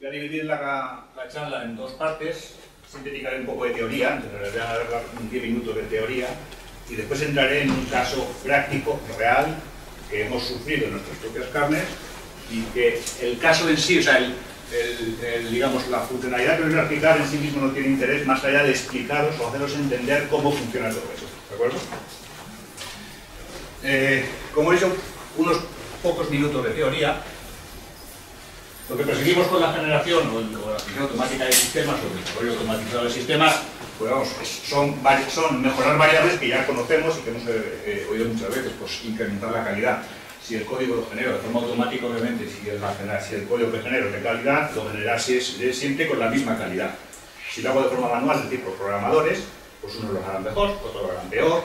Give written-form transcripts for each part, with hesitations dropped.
Voy a dividir la charla en dos partes. Sintetizaré un poco de teoría, entonces voy a dar 10 minutos de teoría y después entraré en un caso práctico, real, que hemos sufrido en nuestras propias carnes y que el caso en sí, o sea, digamos, la funcionalidad que os voy a explicar en sí mismo no tiene interés más allá de explicaros o haceros entender cómo funciona todo eso, ¿de acuerdo? Como he dicho, unos pocos minutos de teoría. Lo que perseguimos con la generación o la aplicación automática de sistemas o el desarrollo automatizado de sistemas, pues vamos, son mejorar variables que ya conocemos y que hemos oído muchas veces, pues incrementar la calidad. Si el código lo genero de forma automática, obviamente, si el código que genero es de calidad, lo generará siempre con la misma calidad. Si lo hago de forma manual, es decir, por programadores, pues unos lo harán mejor, otros lo harán peor.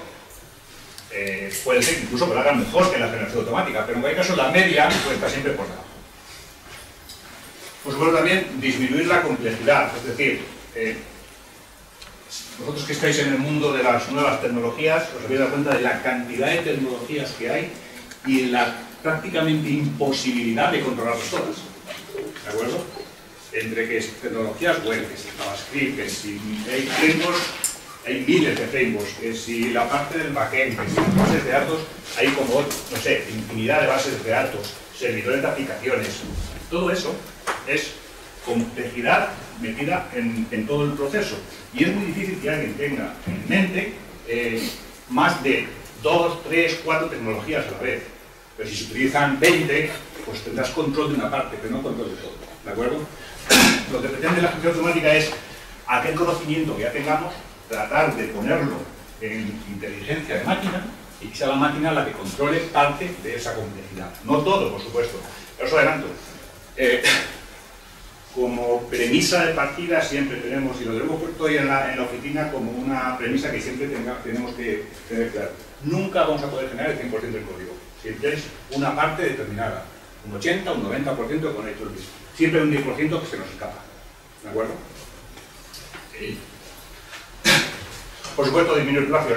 Puede ser que incluso lo hagan mejor que la generación automática, pero en cualquier caso la media pues, está siempre por debajo. Por supuesto también disminuir la complejidad, es decir, vosotros que estáis en el mundo de las nuevas tecnologías, os habéis dado cuenta de la cantidad de tecnologías que hay y la prácticamente imposibilidad de controlarlas todas, ¿de acuerdo? Entre que es tecnologías web, que si JavaScript, que si hay frameworks, hay miles de frameworks, que si la parte del backend, que si las bases de datos, hay como, no sé, infinidad de bases de datos, servidores de aplicaciones, todo eso es complejidad metida en todo el proceso y es muy difícil que alguien tenga en mente más de 2, 3, 4 tecnologías a la vez, pero si se utilizan 20 pues tendrás control de una parte pero no control de todo, ¿de acuerdo? Lo que pretende la gestión automática es aquel conocimiento que ya tengamos tratar de ponerlo en inteligencia de máquina y que sea la máquina la que controle parte de esa complejidad, no todo por supuesto, pero os adelanto. Como premisa de partida siempre tenemos, y lo tenemos puesto hoy en la oficina como una premisa que siempre tenemos que tener claro. Nunca vamos a poder generar el 100% del código. Siempre es una parte determinada, un 80, un 90% con el mismo. Siempre hay un 10% que se nos escapa. ¿De acuerdo? Sí. Por supuesto, disminuir plazo,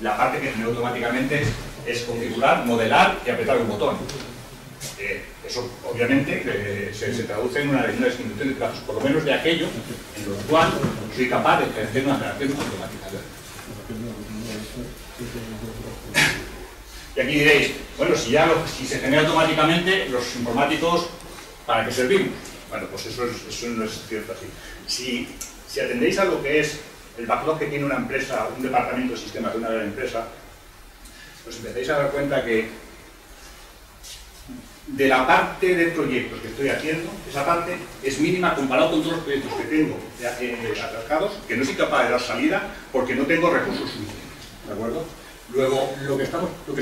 la parte que genera automáticamente es configurar, modelar y apretar un botón. Eso obviamente se traduce en una disminución de plazos, por lo menos de aquello en lo cual soy capaz de ejercer una generación automática. Y aquí diréis, bueno, si se genera automáticamente, los informáticos, ¿para qué servimos? Bueno, pues eso no es cierto así. Si atendéis a lo que es el backlog que tiene una empresa, un departamento de sistemas de una gran empresa, os empezáis a dar cuenta que de la parte de proyectos que estoy haciendo, esa parte es mínima comparado con todos los proyectos que tengo atascados, que no soy capaz de dar salida porque no tengo recursos suficientes, ¿de acuerdo? Luego, lo que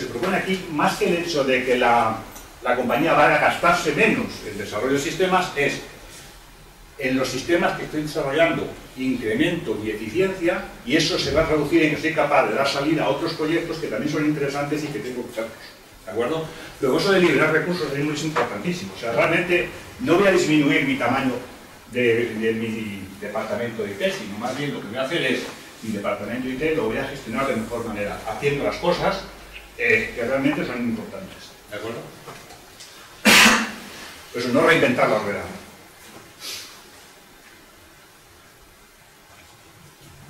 se propone aquí, más que el hecho de que la compañía vaya a gastarse menos en desarrollo de sistemas, es en los sistemas que estoy desarrollando incremento y eficiencia, y eso se va a traducir en que soy capaz de dar salida a otros proyectos que también son interesantes y que tengo que usarlos. ¿De acuerdo? Luego eso de liberar recursos es muy importantísimo. O sea, realmente no voy a disminuir mi tamaño de mi departamento de IT, sino más bien lo que voy a hacer es mi departamento de IT lo voy a gestionar de mejor manera, haciendo las cosas que realmente son importantes. ¿De acuerdo? Pues no reinventar la rueda.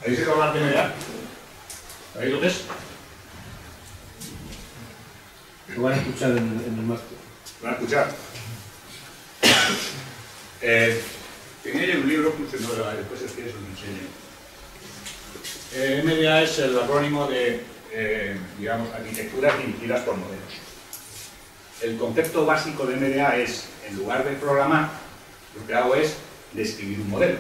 ¿Habéis oído hablar de MDA? ¿Sabéis lo que es? Lo van a escuchar en el máster. Lo van a escuchar. Tenía yo un libro, después si quieres os lo enseño. MDA es el acrónimo de, digamos, arquitecturas dirigidas por modelos. El concepto básico de MDA es, en lugar de programar, lo que hago es describir un modelo.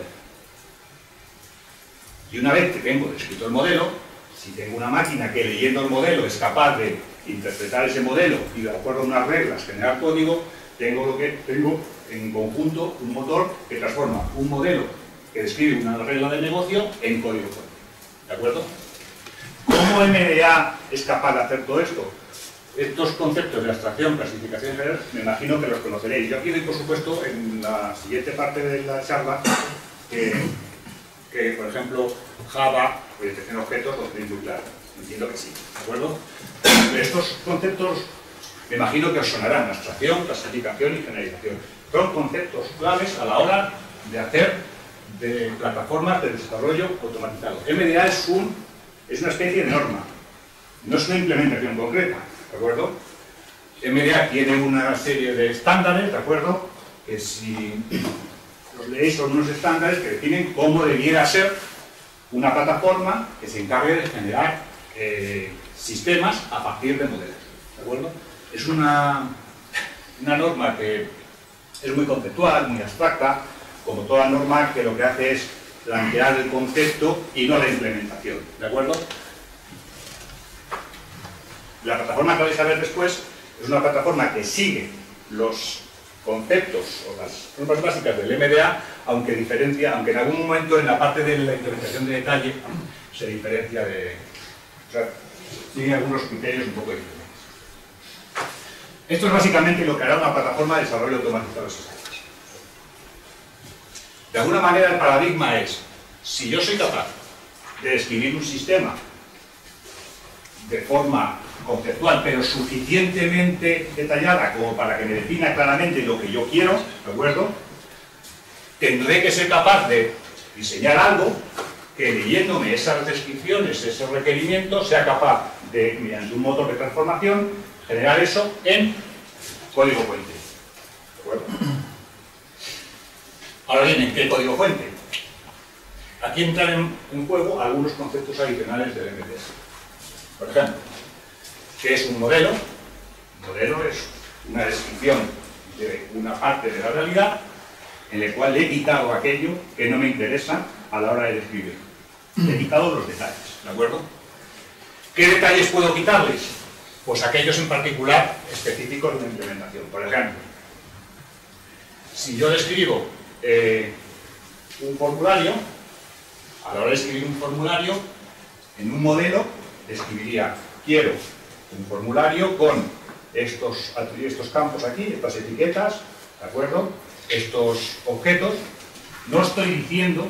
Y una vez que tengo descrito el modelo, si tengo una máquina que leyendo el modelo es capaz de interpretar ese modelo y de acuerdo a unas reglas generar código, tengo lo que tengo en conjunto un motor que transforma un modelo que describe una regla de negocio en código. ¿De acuerdo? ¿Cómo MDA es capaz de hacer todo esto? Estos conceptos de abstracción, clasificación y general, me imagino que los conoceréis. Yo aquí doy, por supuesto, en la siguiente parte de la charla, que por ejemplo, Java, orientación a objetos, los tenéis muy claros. Entiendo que sí, ¿de acuerdo? Estos conceptos me imagino que os sonarán, abstracción, clasificación y generalización. son conceptos claves a la hora de hacer de plataformas de desarrollo automatizado. MDA es una especie de norma, no es una implementación concreta, ¿de acuerdo? MDA tiene una serie de estándares, ¿de acuerdo? Que si los leéis son unos estándares que definen cómo debiera ser una plataforma que se encargue de generar sistemas a partir de modelos, ¿de acuerdo? Es una norma que es muy conceptual, muy abstracta, como toda norma que lo que hace es plantear el concepto y no la implementación, ¿de acuerdo? La plataforma que vais a ver después es una plataforma que sigue los conceptos o las normas básicas del MDA, aunque en algún momento en la parte de la implementación de detalle se diferencia de... O sea, tiene algunos criterios un poco diferentes. Esto es básicamente lo que hará una plataforma de desarrollo automatizado. De alguna manera el paradigma es, si yo soy capaz de describir un sistema de forma conceptual, pero suficientemente detallada como para que me defina claramente lo que yo quiero, ¿de acuerdo? Tendré que ser capaz de diseñar algo que leyéndome esas descripciones, esos requerimientos, sea capaz de, mediante un motor de transformación, generar eso en código fuente, ¿de acuerdo? Ahora bien, ¿en qué código fuente? Aquí entran en juego algunos conceptos adicionales del MDA. Por ejemplo, ¿qué es un modelo? Un modelo es una descripción de una parte de la realidad en la cual le he quitado aquello que no me interesa a la hora de describir. Le he quitado los detalles, ¿de acuerdo? ¿Qué detalles puedo quitarles? Pues aquellos en particular específicos de una implementación. Por ejemplo, si yo describo un formulario, a la hora de escribir un formulario, en un modelo escribiría, quiero un formulario con estos campos aquí, estas etiquetas, ¿de acuerdo? Estos objetos. No estoy diciendo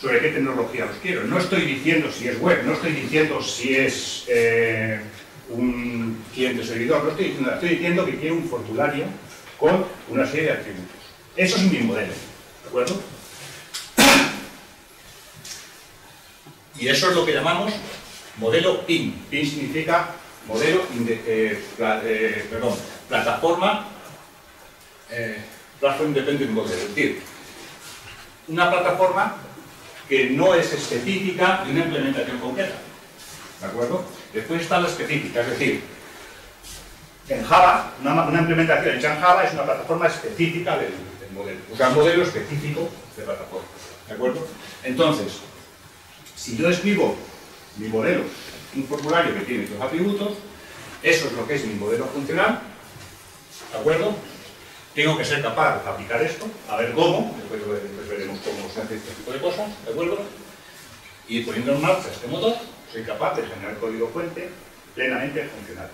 sobre qué tecnología los quiero, no estoy diciendo si es web, no estoy diciendo si es un cliente servidor, no estoy diciendo nada, estoy diciendo que quiero un formulario con una serie de atributos. Eso es mi modelo, ¿de acuerdo? Y eso es lo que llamamos modelo PIN. PIN significa modelo, plataforma, Platform Independent Model, es decir, una plataforma que no es específica de una implementación concreta, ¿de acuerdo? Después está la específica, es decir, en Java, una implementación hecha en Java es una plataforma específica del modelo, o sea, un modelo específico de plataforma, ¿de acuerdo? Entonces, si yo describo mi modelo, un formulario que tiene estos atributos, eso es lo que es mi modelo funcional, ¿de acuerdo? Tengo que ser capaz de fabricar esto, a ver cómo, después veremos cómo se hace este tipo de cosas, ¿de acuerdo? Y poniendo en marcha este motor, soy capaz de generar código fuente plenamente funcional,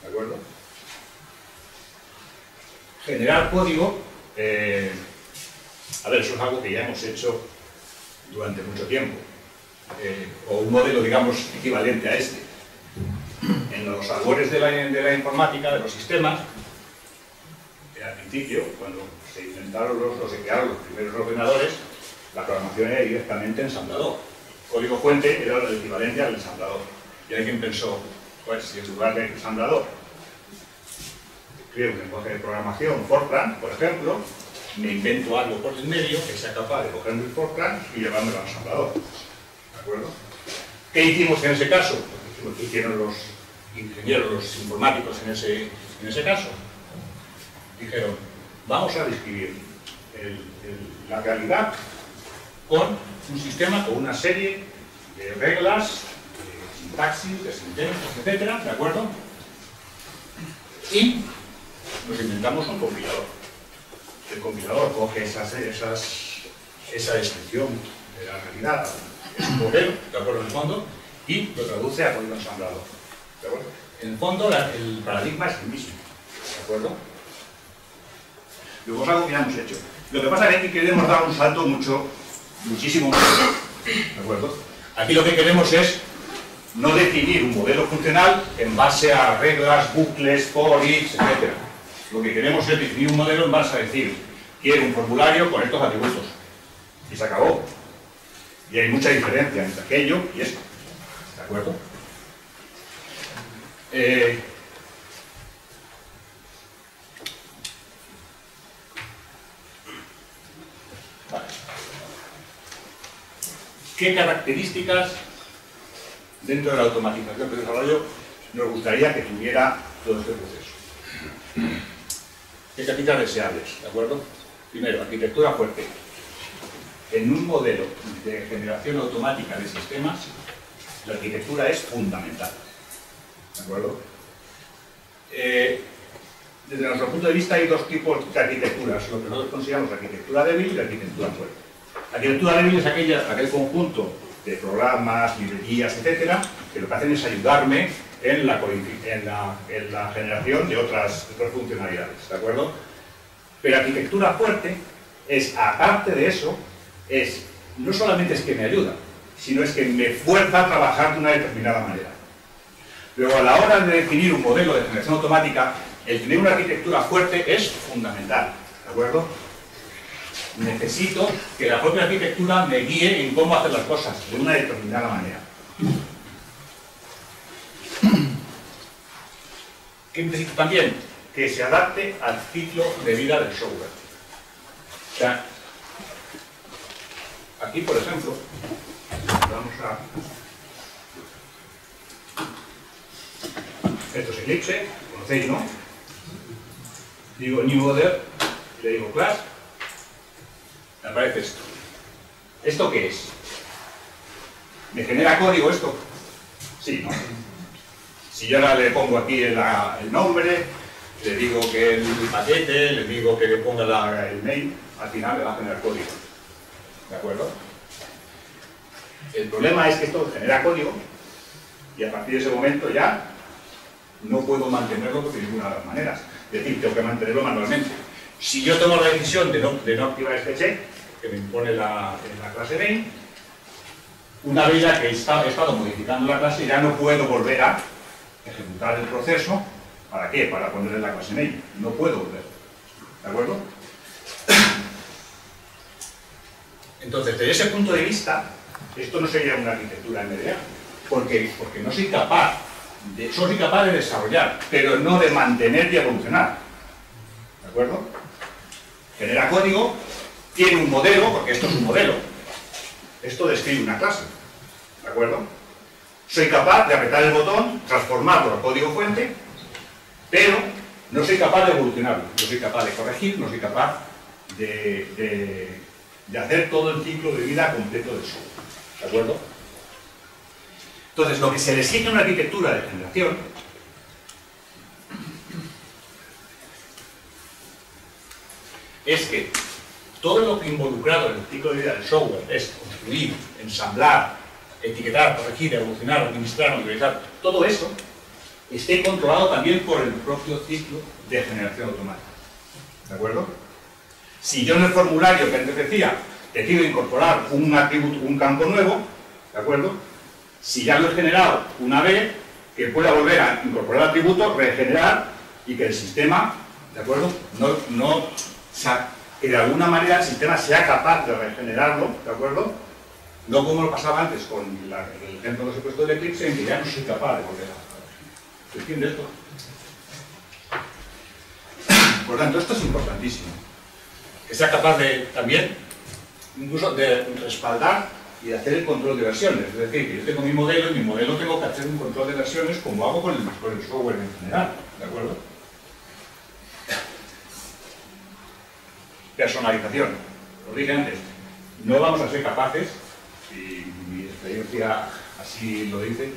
¿de acuerdo? Generar código, eso es algo que ya hemos hecho durante mucho tiempo, o un modelo, digamos, equivalente a este. En los albores de la informática, de los sistemas, al principio, cuando se inventaron se crearon los primeros ordenadores, la programación era directamente ensamblador. El código fuente era el equivalente al ensamblador. Y alguien pensó, pues si en lugar de ensamblador escribo un lenguaje de programación, Fortran, por ejemplo, me invento algo por el medio que sea capaz de coger mi Fortran y llevármelo al ensamblador. ¿De acuerdo? ¿Qué hicimos en ese caso? Lo que hicieron los ingenieros, los informáticos en ese caso. Dijeron, vamos a describir la realidad con un sistema, con una serie de reglas, de sintaxis, de sentencias, etcétera, ¿de acuerdo? Y nos inventamos un compilador. El compilador coge esa descripción de la realidad, es un modelo, ¿de acuerdo? En el fondo, y lo traduce a código ensamblado, ¿de acuerdo? En el fondo, el paradigma es el mismo, ¿de acuerdo? Luego es algo que ya hemos hecho. Lo que pasa es que queremos dar un salto muchísimo más. ¿De acuerdo? Aquí lo que queremos es no definir un modelo funcional en base a reglas, bucles, for, etc. Lo que queremos es definir un modelo en base a decir, quiero un formulario con estos atributos. Y se acabó. Y hay mucha diferencia entre aquello y esto. ¿De acuerdo? Vale. ¿Qué características dentro de la automatización de desarrollo nos gustaría que tuviera todo este proceso? ¿Qué características deseables? ¿De acuerdo? Primero, arquitectura fuerte. En un modelo de generación automática de sistemas, la arquitectura es fundamental. ¿De acuerdo? Desde nuestro punto de vista hay dos tipos de arquitecturas, lo que nosotros consideramos arquitectura débil y arquitectura fuerte. La arquitectura débil es aquel conjunto de programas, librerías, etcétera, que lo que hacen es ayudarme en la generación de otras funcionalidades. ¿De acuerdo? Pero arquitectura fuerte es, aparte de eso, no solamente es que me ayuda, sino es que me fuerza a trabajar de una determinada manera. Luego, a la hora de definir un modelo de generación automática, el tener una arquitectura fuerte es fundamental, ¿de acuerdo? Necesito que la propia arquitectura me guíe en cómo hacer las cosas de una determinada manera. ¿Qué necesito también? Que se adapte al ciclo de vida del software. O sea, aquí, por ejemplo, vamos a... Esto es Eclipse, conocéis, ¿no? Digo New Order, le digo Class, me aparece esto. ¿Esto qué es? ¿Me genera código esto? Sí, ¿no? Si yo ahora le pongo aquí el nombre, le digo que el paquete, le digo que le ponga el mail, al final le va a generar código. ¿De acuerdo? El problema es que esto genera código y a partir de ese momento ya no puedo mantenerlo de ninguna de las maneras. Es decir, tengo que mantenerlo manualmente. Si yo tomo la decisión de no activar este check que me impone la clase main, una vez ya que he estado modificando la clase, ya no puedo volver a ejecutar el proceso. ¿Para qué? Para ponerle la clase main. No puedo volver. ¿De acuerdo? Entonces, desde ese punto de vista, esto no sería una arquitectura MDA, porque no soy capaz, de desarrollar, pero no de mantener y evolucionar. ¿De acuerdo? Genera código, tiene un modelo, porque esto es un modelo. Esto describe una clase. ¿De acuerdo? Soy capaz de apretar el botón, transformarlo a código fuente, pero no soy capaz de evolucionarlo. No soy capaz de corregir, no soy capaz de hacer todo el ciclo de vida completo del software. ¿De acuerdo? Entonces, lo que se le exige a una arquitectura de generación es que todo lo que involucrado en el ciclo de vida del software es construir, ensamblar, etiquetar, corregir, evolucionar, administrar, monitorizar, todo eso esté controlado también por el propio ciclo de generación automática. ¿De acuerdo? Si yo en el formulario que antes decía decido incorporar un atributo, un campo nuevo, ¿de acuerdo? Si ya lo he generado una vez, que pueda volver a incorporar atributos, regenerar y que el sistema, ¿de acuerdo? Que de alguna manera el sistema sea capaz de regenerarlo, ¿de acuerdo? No como lo pasaba antes con el ejemplo que os he puesto del Eclipse, en que ya no soy capaz de volver a. ¿Se entiende esto? Por tanto, esto es importantísimo. Que sea capaz de, también, incluso de respaldar y de hacer el control de versiones. Es decir, que yo tengo mi modelo y mi modelo tengo que hacer un control de versiones como hago con el software en general. ¿De acuerdo? Personalización. Lo dije antes. No vamos a ser capaces, y mi experiencia así lo dice,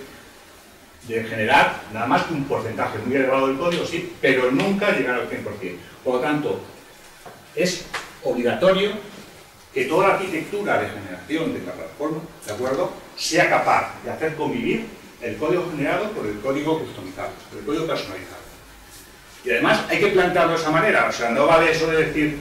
de generar nada más que un porcentaje muy elevado del código, sí, pero nunca llegar al 100%. Por lo tanto, es obligatorio que toda la arquitectura de generación de la plataforma, ¿de acuerdo?, sea capaz de hacer convivir el código generado con el código customizado, con el código personalizado. Y además hay que plantearlo de esa manera, o sea, no vale eso de decir,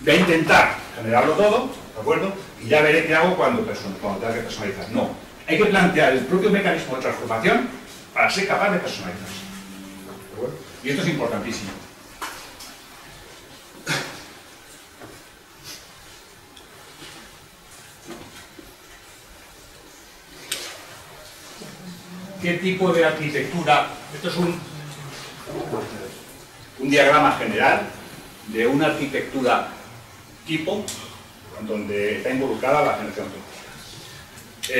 voy a intentar generarlo todo, ¿de acuerdo?, y ya veré qué hago cuando tenga que personalizar. No, hay que plantear el propio mecanismo de transformación para ser capaz de personalizarse. ¿De acuerdo? Y esto es importantísimo. qué tipo de arquitectura. Esto es un diagrama general de una arquitectura tipo donde está involucrada la generación de recursos.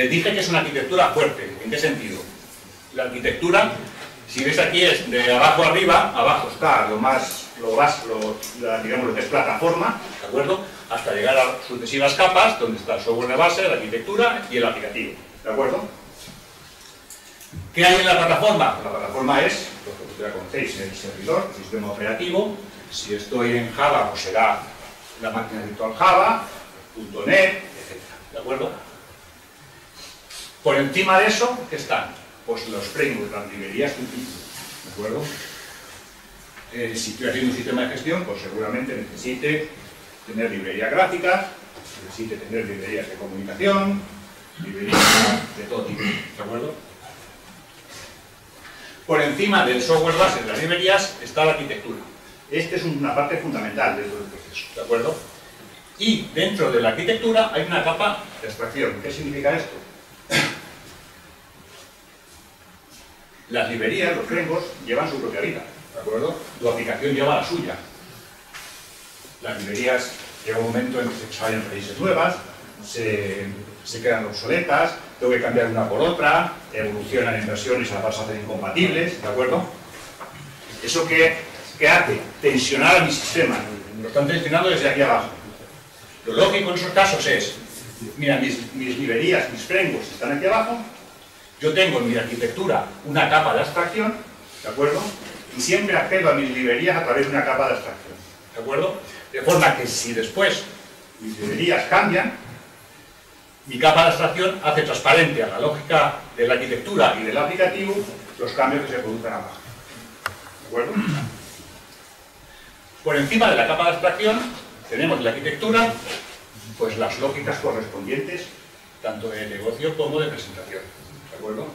Dije que es una arquitectura fuerte. ¿En qué sentido? La arquitectura, si ves aquí, es de abajo arriba. Abajo está digamos, lo que es plataforma, ¿de acuerdo? Hasta llegar a sucesivas capas, donde está el software de base, la arquitectura y el aplicativo, ¿de acuerdo? ¿Qué hay en la plataforma? La plataforma es, lo que ya conocéis, el servidor, el sistema operativo. Si estoy en Java, pues será la máquina virtual Java, .NET, etc. ¿De acuerdo? Por encima de eso, ¿qué están? Pues los frameworks, las librerías que utilizo, ¿de acuerdo? Si estoy haciendo un sistema de gestión, pues seguramente necesite tener librerías gráficas, necesite tener librerías de comunicación, librerías de todo tipo, ¿de acuerdo? Por encima del software base de las librerías está la arquitectura. Esta es una parte fundamental dentro del proceso, ¿de acuerdo? Y dentro de la arquitectura hay una capa de abstracción. ¿Qué significa esto? Las librerías, los frameworks, llevan su propia vida, ¿de acuerdo? Tu aplicación lleva la suya. Las librerías llega un momento en que se salen releases nuevas, se quedan obsoletas, tengo que cambiar una por otra, evolucionan en versiones, a paso a ser incompatibles, ¿de acuerdo? Eso que hace tensionar a mi sistema, lo están tensionando desde aquí abajo. Lo lógico en esos casos es, mira, mis librerías, mis frameworks están aquí abajo, yo tengo en mi arquitectura una capa de abstracción, ¿de acuerdo? Y siempre accedo a mis librerías a través de una capa de abstracción, ¿de acuerdo? De forma que si después mis librerías cambian, mi capa de abstracción hace transparente a la lógica de la arquitectura y del aplicativo los cambios que se producen abajo, ¿de acuerdo? Por encima de la capa de abstracción tenemos la arquitectura, pues las lógicas correspondientes tanto de negocio como de presentación, ¿de acuerdo?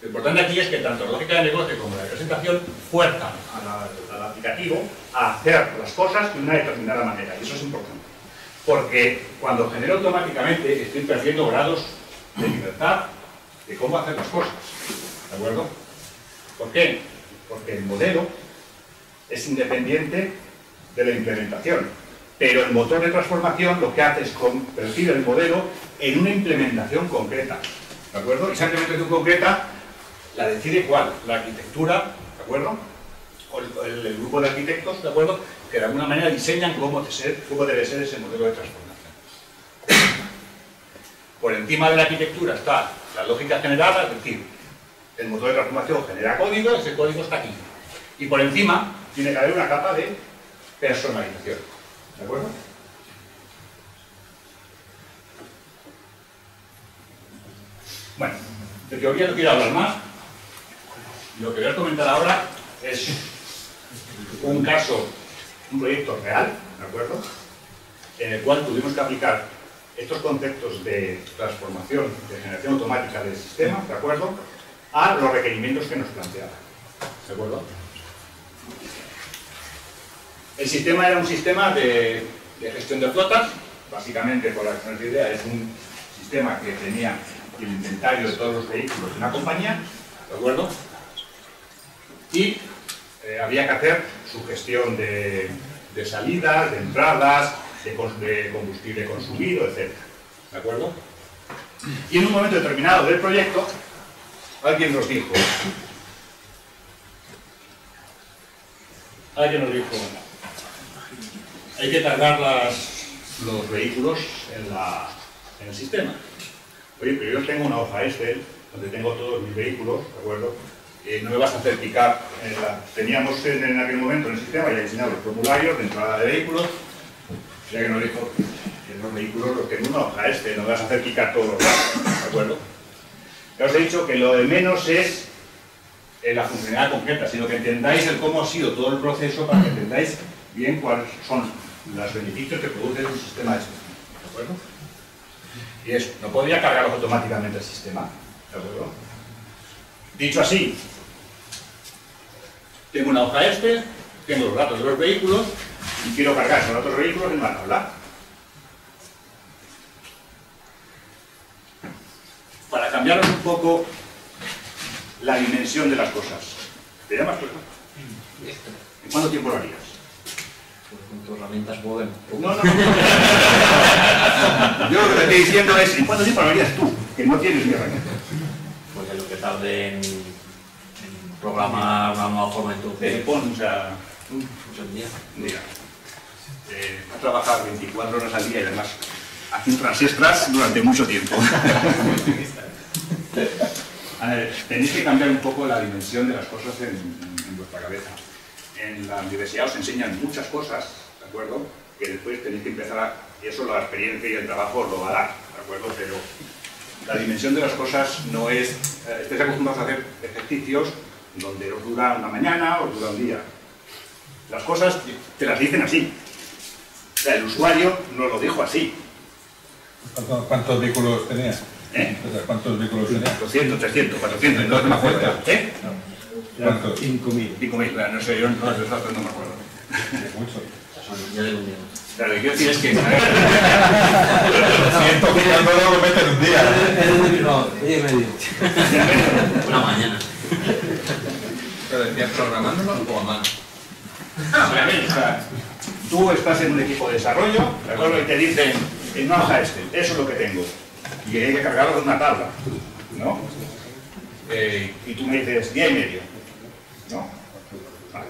Lo importante aquí es que tanto la lógica de negocio como la de presentación fuerzan al aplicativo a hacer las cosas de una determinada manera, y eso es importante, porque cuando genero automáticamente estoy perdiendo grados de libertad de cómo hacer las cosas, ¿de acuerdo? ¿Por qué? Porque el modelo es independiente de la implementación, pero el motor de transformación lo que hace es convertir el modelo en una implementación concreta, ¿de acuerdo? Esa implementación concreta la decide ¿cuál? La arquitectura, ¿de acuerdo? O el grupo de arquitectos, ¿de acuerdo? Que de alguna manera diseñan cómo debe ser ese modelo de transformación. Por encima de la arquitectura está la lógica generada, es decir, el motor de transformación genera código, ese código está aquí. Y por encima tiene que haber una capa de personalización, ¿de acuerdo? Bueno, de teoría no quiero hablar más. Lo que voy a comentar ahora es un caso, un proyecto real, ¿de acuerdo? En el cual tuvimos que aplicar estos conceptos de transformación, de generación automática del sistema, ¿de acuerdo? A los requerimientos que nos planteaban, ¿de acuerdo? El sistema era un sistema de gestión de flotas, básicamente, por la que nos idea, es un sistema que tenía el inventario de todos los vehículos de una compañía, ¿de acuerdo? Y había que hacer su gestión de salidas, de entradas, de combustible consumido, etc., ¿de acuerdo? Y en un momento determinado del proyecto, alguien nos dijo, hay que cargar los vehículos en el sistema. Oye, pero yo tengo una hoja Excel donde tengo todos mis vehículos, ¿de acuerdo? No me vas a hacer picar. Teníamos en aquel momento en el sistema ya diseñados los formularios de entrada de vehículos. O sea que nos dijo que los vehículos los tengo en una hoja Excel, no me vas a hacer picar todos los datos, ¿de acuerdo? Ya os he dicho que lo de menos es la funcionalidad concreta, sino que entendáis el cómo ha sido todo el proceso para que entendáis bien cuáles son los beneficios que produce un sistema de gestión, ¿de acuerdo? Y eso, no podría cargarlos automáticamente el sistema, ¿de acuerdo? Dicho así, tengo una hoja Excel, tengo los datos de los vehículos y quiero cargar esos datos de vehículos en una tabla. Para cambiaros un poco la dimensión de las cosas. ¿Te llamas, por ejemplo? ¿En cuánto tiempo lo harías? Con tus herramientas modernas. No. Yo lo que te estoy diciendo es, ¿en cuánto tiempo lo harías tú? Que no tienes ni herramientas. Porque lo que tarde en programar una nueva forma en tu... O sea, un día. Mira, va a trabajar 24 horas al día y además hace otras extras durante mucho tiempo. A ver, tenéis que cambiar un poco la dimensión de las cosas en vuestra cabeza. En la universidad os enseñan muchas cosas, ¿de acuerdo? Que después tenéis que empezar a... Eso la experiencia y el trabajo os lo va a dar, ¿de acuerdo? Pero la dimensión de las cosas no es... estáis acostumbrados a hacer ejercicios donde os dura una mañana, os dura un día. Las cosas te las dicen así. O sea, el usuario no lo dijo así. ¿Cuántos vehículos tenía? ¿Eh? ¿Cuántos vehículos tenía? 200, 300, 400, no me acuerdo. ¿Eh? ¿Cuántos? 5.000. 5.000, no sé, yo no me acuerdo. Mucho. Ya de un día. Claro, yo sí es que... 100 días no lo meten un día. No, 10 y medio. Una mañana. Pero decías programándolo o a mano. Tú estás en un equipo de desarrollo, ¿de acuerdo? Y te dicen, no haga este, eso es lo que tengo. Y hay que cargarlo con una tabla, ¿no? Y tú me dices 10 y medio, ¿no? Vale.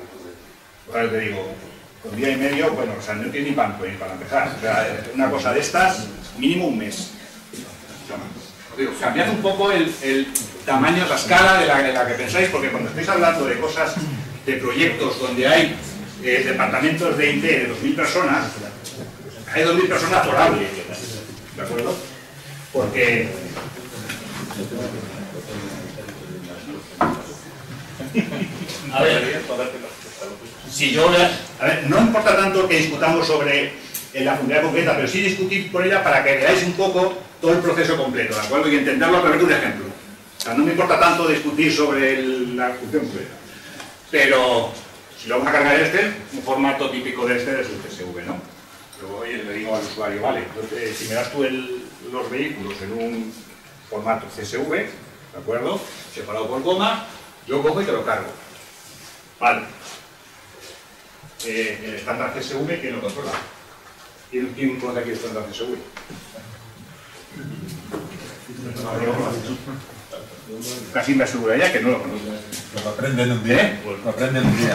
Ahora te digo, con 10 y medio, bueno, o sea, no tienes ni banco ni para empezar. O sea, una cosa de estas, mínimo un mes. Os digo, cambiad un poco el tamaño, la escala de la que pensáis, porque cuando estáis hablando de cosas, de proyectos donde hay departamentos de IT de 2.000 personas, hay 2.000 personas por aula, ¿de acuerdo? Porque... A ver, si yo... A ver, no importa tanto que discutamos sobre la funcionalidad concreta, pero sí discutir por ella para que veáis un poco todo el proceso completo, ¿de acuerdo? Y entenderlo a través de un ejemplo. O sea, no me importa tanto discutir sobre la función concreta. Pero si lo vamos a cargar este, un formato típico de este es el CSV, ¿no? Yo voy y le digo al usuario, vale, entonces si me das tú los vehículos en un formato CSV, ¿de acuerdo? Separado por coma, yo cojo y te lo cargo. Vale. El estándar CSV, ¿quién lo controla? ¿Quién controla aquí el estándar CSV? Casi me aseguraría que no lo conozco. Lo aprenden un día, ¿eh? Lo aprenden un día.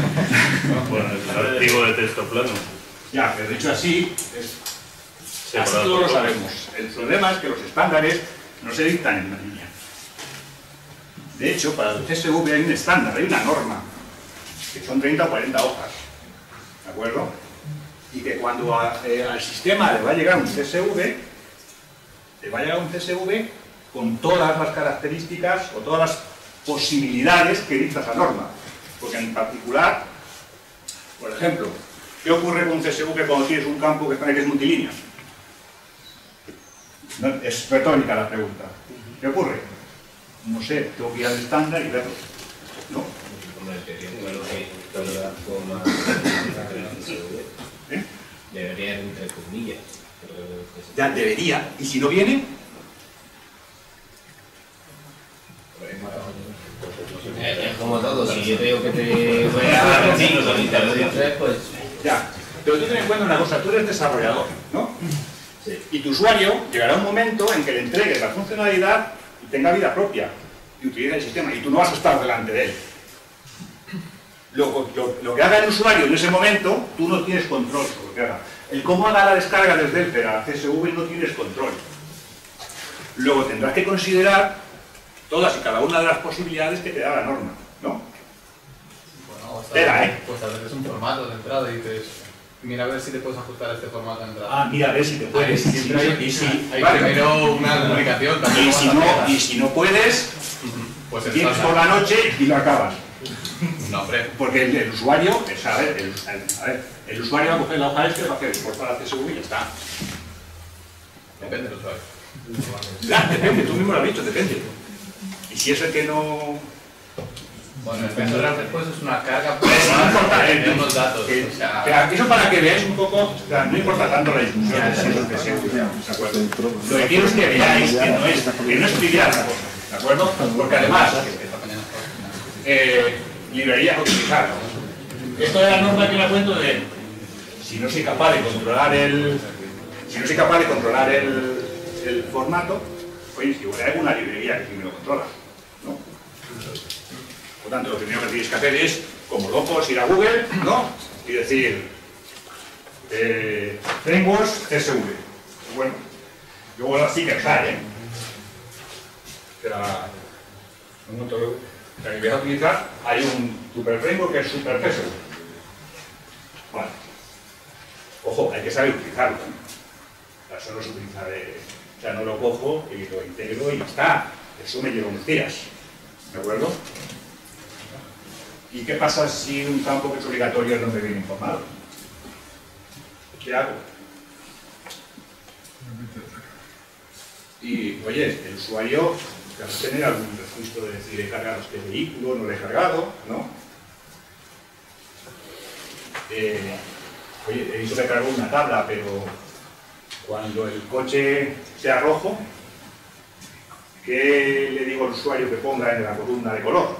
Bueno, el archivo de texto plano. Ya, pero dicho así, así todos lo sabemos. El problema es que los estándares no se dictan en una línea. De hecho, para el CSV hay un estándar, hay una norma, que son 30 o 40 hojas, ¿de acuerdo? Y que cuando al sistema le va a llegar un CSV, le va a llegar un CSV con todas las características o todas las posibilidades que dicta esa norma. Porque en particular, por ejemplo, ¿qué ocurre con un CSV cuando tienes un campo que es multilínea? No, es retórica la pregunta. ¿Qué ocurre? No sé, tengo que ir al estándar y verlo. ¿No? Debería entre comillas. Ya, debería. ¿Y si no viene? Es como todo, si yo te digo que te voy a dar 5 pues... Ya, pero tú ten en cuenta una cosa, tú eres desarrollador, ¿no? Sí. Y tu usuario llegará un momento en que le entregues la funcionalidad y tenga vida propia y utilice el sistema, y tú no vas a estar delante de él. Lo que haga el usuario en ese momento, tú no tienes control sobre lo que haga. El cómo haga la descarga desde el CSV no tienes control. Luego tendrás que considerar todas y cada una de las posibilidades que te da la norma, ¿no? Bueno, pues a veces un formato de entrada y dices, mira a ver si te puedes ajustar a este formato de entrada. Ah, mira a ver si te puedes. Primero una comunicación también. Y si no puedes, pues vienes por la noche y lo acabas. No, hombre. Porque el usuario, el usuario va a coger la hoja este, va a hacer exportar a CSV y ya está. Depende del usuario. Ya, depende, tú mismo lo has dicho, depende. Y si es el que no... Bueno, depende de las respuestas, es una carga... Pues no importa, los datos, eso para que veáis un poco... O sea, no importa tanto la discusión, ¿de acuerdo? Lo que quiero es que veáis que no es trivial la cosa, ¿de acuerdo? Porque además... librerías utilizadas. Esto es la norma que la cuento de si no soy capaz de controlar el formato, oye, si voy a alguna librería que sí me lo controla, ¿no? Por tanto, lo primero que tienes que hacer es, como locos, ir a Google, ¿no? Y decir frameworks CSV. Bueno, luego las sí que sale, ¿eh? Que voy a utilizar, hay un super framework que es super CSV. Vale. Ojo, hay que saber utilizarlo, ¿no? Eso no se utiliza de... O sea, no lo cojo y lo integro y ya está. Eso me lleva unos días. ¿De acuerdo? ¿Y qué pasa si un campo que es obligatorio no me viene informado? ¿Qué hago? Y, oye, el usuario va a tener algún registro de decir, he cargado este vehículo, no lo he cargado, ¿no? Oye, he visto que cargo una tabla, pero cuando el coche sea rojo, ¿qué le digo al usuario que ponga en la columna de color?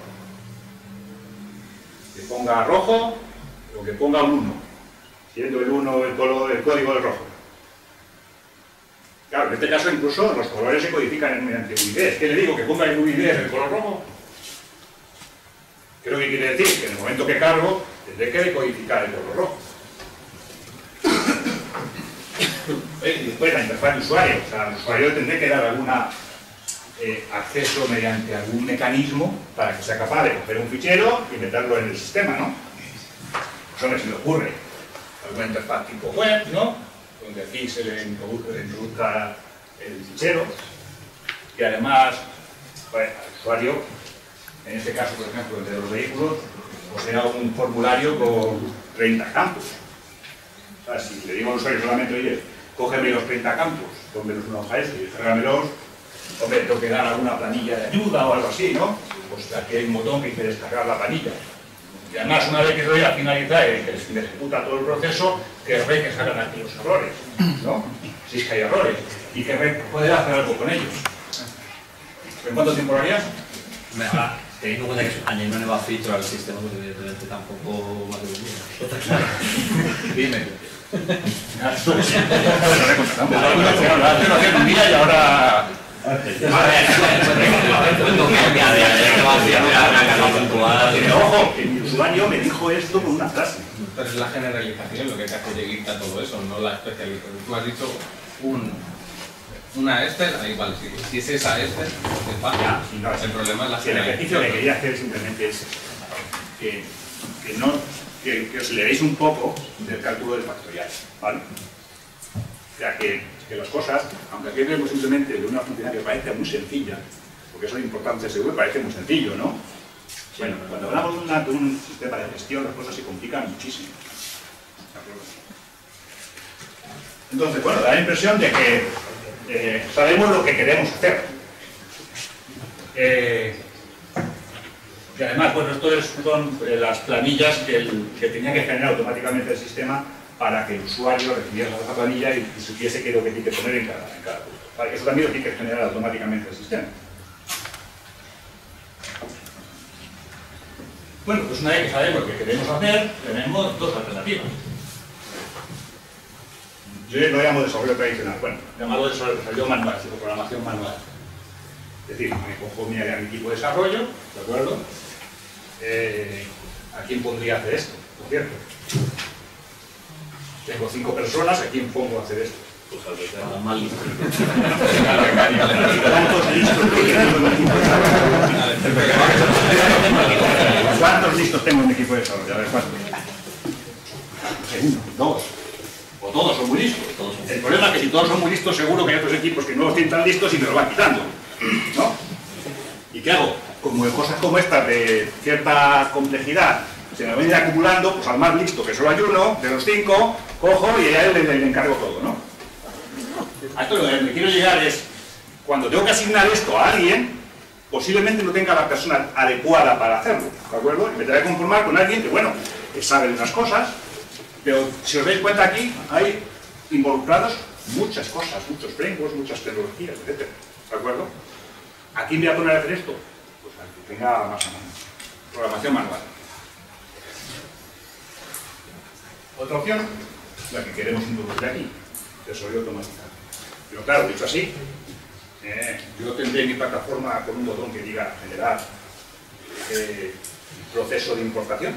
Que ponga rojo o que ponga un 1, siendo el 1 el color del código del rojo. Claro, en este caso incluso los colores se codifican mediante UID. ¿Qué le digo? ¿Que ponga el UID en el color rojo? ¿Qué es lo que quiere decir? Que en el momento que cargo, tendré que decodificar el color rojo. Y después la interfaz del usuario, o sea, el usuario tendrá que dar algún acceso mediante algún mecanismo para que sea capaz de coger un fichero y meterlo en el sistema, ¿no? Eso no se me ocurre. Alguna interfaz tipo web, ¿no? Donde aquí se le introduzca el fichero y además, bueno, el usuario, en este caso, por ejemplo, el de los vehículos, posea un formulario con 30 campos. O sea, si le digo al usuario solamente, oye, cógeme los 30 campos, tómelos una hoja y descárgamelos, o me tengo que dar alguna planilla de ayuda o algo así, ¿no? Pues aquí hay un botón que dice descargar la planilla. Y además, una vez que doy a finalizar, que ejecuta todo el proceso, querré que salgan aquí los errores, ¿no? Si es que hay errores, y querré poder hacer algo con ellos. ¿En cuánto tiempo lo harías? Teniendo en cuenta que añadir un nuevo filtro al sistema, porque evidentemente tampoco va a tener. Dime. Ojo, que mi usuario me dijo esto con una frase. Pero es la generalización lo que te hace llegar a todo eso, no la especialización. Tú has dicho una Excel, ahí vale, si es esa Excel, te pasa. El problema es la generalización. El ejercicio que quería hacer simplemente es que no... Que os leéis un poco del cálculo del factorial, ¿vale? O sea, que las cosas, aunque aquí vemos simplemente de una funcionalidad que parece muy sencilla, porque eso es importante, seguro, parece muy sencillo, ¿no? Sí, bueno, cuando hablamos de un sistema de gestión, las cosas se complican muchísimo. Entonces, bueno, da la impresión de que sabemos lo que queremos hacer. Y además, bueno, estos son las planillas que tenía que generar automáticamente el sistema para que el usuario recibiera esa planilla y supiese qué es lo que tiene que poner en cada punto. Para que eso también lo tiene que generar automáticamente el sistema. Bueno, pues una vez que sabemos lo que queremos hacer, tenemos dos alternativas. Yo lo llamo desarrollo tradicional. Bueno, llamarlo desarrollo manual, programación manual. Es decir, me cojo mi equipo de desarrollo, ¿de acuerdo? ¿A quién pondría a hacer esto? Por cierto. Tengo 5 personas, ¿a quién pongo a hacer esto? Pues al que está mal listo. ¿Cuántos listos tengo en mi equipo de desarrollo? A ver, ¿cuántos? Uno, dos. O todos son muy listos. El problema es que si todos son muy listos, seguro que hay otros equipos que no los tienen tan listos y me los van quitando, ¿no? ¿Y qué hago? Como cosas como estas de cierta complejidad se me van a ir acumulando, pues al más listo, que solo hay uno, de los 5, cojo y a él le encargo todo, ¿no? A esto lo que quiero llegar es, cuando tengo que asignar esto a alguien, posiblemente no tenga la persona adecuada para hacerlo, ¿de acuerdo? Y me tengo que conformar con alguien que, bueno, que sabe unas cosas, pero si os dais cuenta aquí, hay involucrados muchas cosas, muchos frameworks, muchas tecnologías, etcétera. ¿De acuerdo? ¿A quién voy a poner a hacer esto? Pues al que tenga más a mano. programación manual. Otra opción, la que queremos introducir aquí, desarrollo automatizado. Pero claro, dicho así, yo tendré mi plataforma con un botón que diga generar proceso de importación.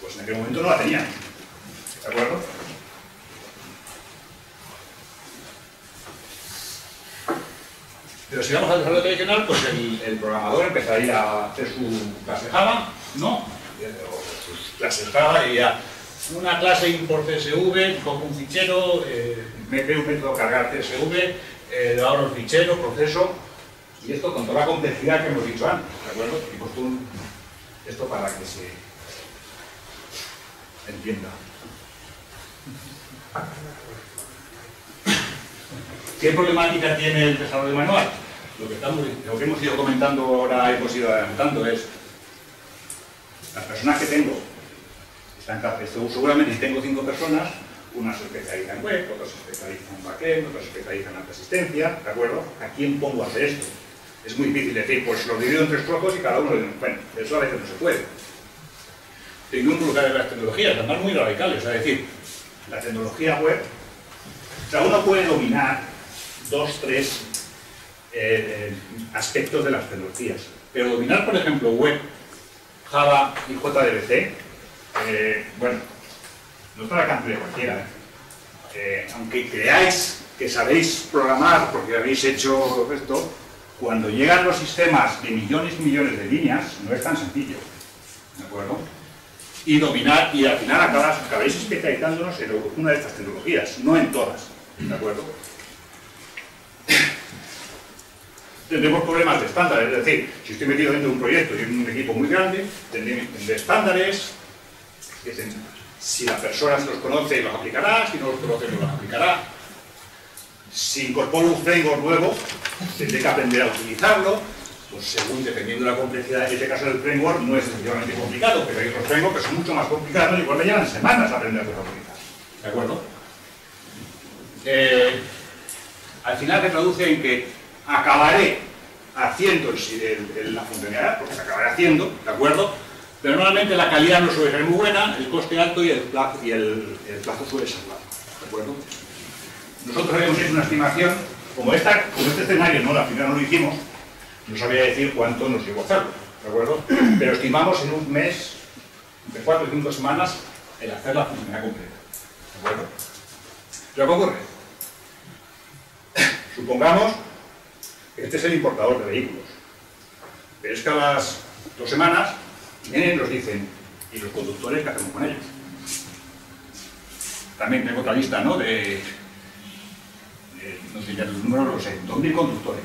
Pues en aquel momento no la tenía, ¿de acuerdo? Pero si vamos al desarrollo tradicional, pues el programador empezaría a hacer su clase Java, ¿no? Sus clases Java diría una clase import CSV, pongo un fichero, mete un método cargar CSV, le abro el fichero, proceso, y esto con toda la complejidad que hemos dicho antes, ¿de acuerdo? Y pues tú, esto para que se entienda. ¿Qué problemática tiene el desarrollo manual? Lo que hemos ido comentando ahora, hemos ido adelantando, es las personas que tengo. Seguramente si tengo 5 personas, una se especializa en web, otra se especializa en backend, otra se especializa en alta asistencia, ¿de acuerdo? ¿A quién pongo a hacer esto? Es muy difícil decir, pues lo divido en 3 trozos y cada uno... Bueno, eso a veces no se puede. Tengo un lugar de las tecnologías, además muy radicales, es decir, la tecnología web, o sea, uno puede dominar 2 o 3 aspectos de las tecnologías. Pero dominar, por ejemplo, web, Java y JDBC, bueno, no está al alcance de cualquiera. Aunque creáis que sabéis programar porque habéis hecho esto, cuando llegan los sistemas de millones y millones de líneas, no es tan sencillo. ¿De acuerdo? Y dominar, y al final acabáis especializándonos en una de estas tecnologías, no en todas. ¿De acuerdo? Tendremos problemas de estándares, es decir, si estoy metido dentro de un proyecto y en un equipo muy grande, tendré estándares, si las personas los conoce los aplicará, si no los conoce no los aplicará. Si incorporo un framework nuevo, tendré que aprender a utilizarlo, pues según, dependiendo de la complejidad, en este caso del framework no es excesivamente complicado, pero hay otros frameworks que son mucho más complicados y igual me llevan semanas a aprender a utilizar. ¿De acuerdo? Al final se traduce en que acabaré haciendo la funcionalidad, porque la acabaré haciendo, ¿de acuerdo? Pero normalmente la calidad no suele ser muy buena, el coste alto y el plazo suele ser largo, ¿de acuerdo? Nosotros habíamos hecho una estimación, como este escenario, ¿no? Al final no lo hicimos, no sabía decir cuánto nos llevó a hacerlo, ¿de acuerdo? Pero estimamos en un mes, entre 4 y 5 semanas, el hacer la funcionalidad completa, ¿de acuerdo? ¿Pero qué ocurre? Supongamos que este es el importador de vehículos, pero es que a las 2 semanas vienen y nos dicen, ¿y los conductores qué hacemos con ellos? También tengo otra lista, ¿no? No sé, ya los números no los sé, 2000 conductores.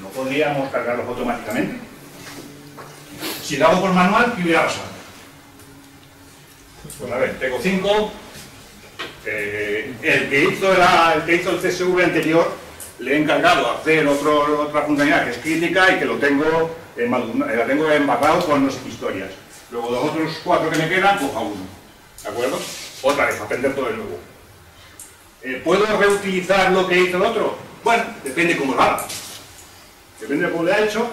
No podríamos cargarlos automáticamente. Si lo hago por manual, ¿qué hubiera pasado? Pues a ver, tengo 5. El que hizo el CSV anterior le he encargado hacer otra funcionalidad que es crítica y que la tengo embarrado con no sé qué historias. Luego los otros 4 que me quedan, cojo a uno. ¿De acuerdo? Otra vez, aprender todo de nuevo. ¿Puedo reutilizar lo que hizo el otro? Bueno, depende cómo lo haga. Depende de cómo lo ha hecho,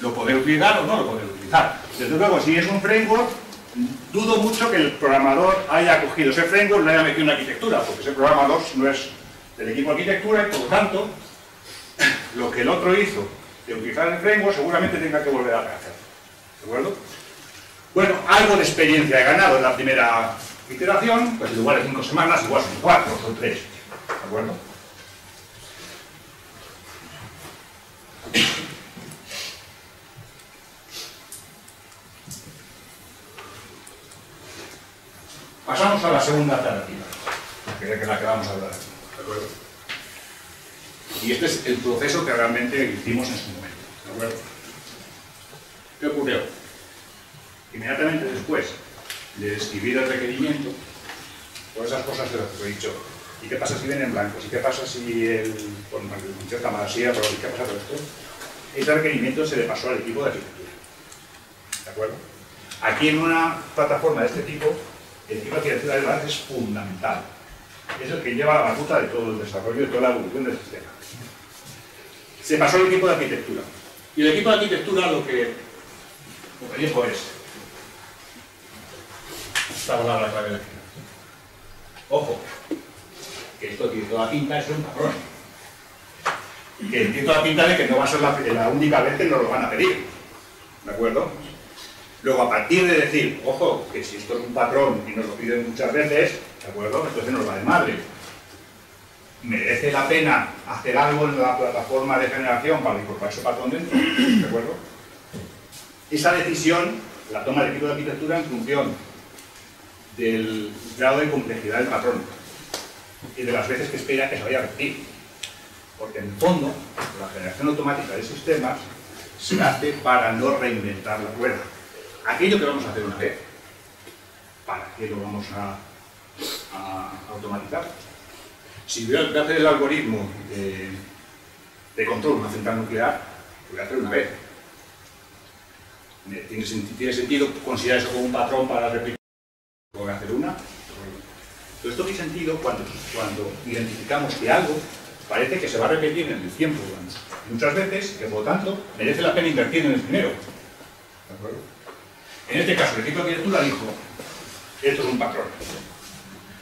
lo podré utilizar o no lo podré utilizar. Desde luego, si es un framework, dudo mucho que el programador haya cogido ese framework y le haya metido una arquitectura, porque ese programador no es del equipo de arquitectura y por lo tanto, lo que el otro hizo de utilizar el framework seguramente tenga que volver a hacer. ¿De acuerdo? Bueno, algo de experiencia he ganado en la primera iteración, pues en lugar de 5 semanas, igual son 4 o 3. ¿De acuerdo? Pasamos a la segunda alternativa, que es la que vamos a hablar aquí, ¿de acuerdo? Y este es el proceso que realmente hicimos en su momento, ¿de acuerdo? ¿Qué ocurrió? Inmediatamente después de escribir el requerimiento, por esas cosas de las que os he dicho, ¿y qué pasa si vienen blancos? ¿Y qué pasa si con cierta masía, pero ¿y qué pasa con esto? Ese requerimiento se le pasó al equipo de arquitectura, ¿de acuerdo? Aquí en una plataforma de este tipo, el equipo de arquitectura de base es fundamental. Es el que lleva la batuta de todo el desarrollo, de toda la evolución del sistema. Se pasó al equipo de arquitectura. Y el equipo de arquitectura lo que dijo es... Está volada la clave de la esquina. Ojo, que esto tiene toda la pinta de ser un cabrón. Que tiene toda la pinta de que no va a ser la única vez que nos lo van a pedir. ¿De acuerdo? Luego, a partir de decir, ojo, que si esto es un patrón y nos lo piden muchas veces, ¿de acuerdo? Entonces nos va de madre. ¿Merece la pena hacer algo en la plataforma de generación para incorporar ese patrón dentro? ¿De acuerdo? Esa decisión la toma el equipo de arquitectura en función del grado de complejidad del patrón y de las veces que espera que se vaya a repetir. Porque en el fondo, la generación automática de sistemas se hace para no reinventar la rueda. Aquello que vamos a hacer una vez, ¿para qué lo vamos a automatizar? Si voy a hacer el algoritmo de control de una central nuclear, lo voy a hacer una vez. ¿Tiene sentido considerar eso como un patrón para repetir? Voy a hacer una. Pero esto tiene sentido cuando identificamos que algo parece que se va a repetir en el tiempo. Muchas veces, que por lo tanto, merece la pena invertir en el dinero. ¿De acuerdo? En este caso, el equipo de arquitectura dijo, esto es un patrón,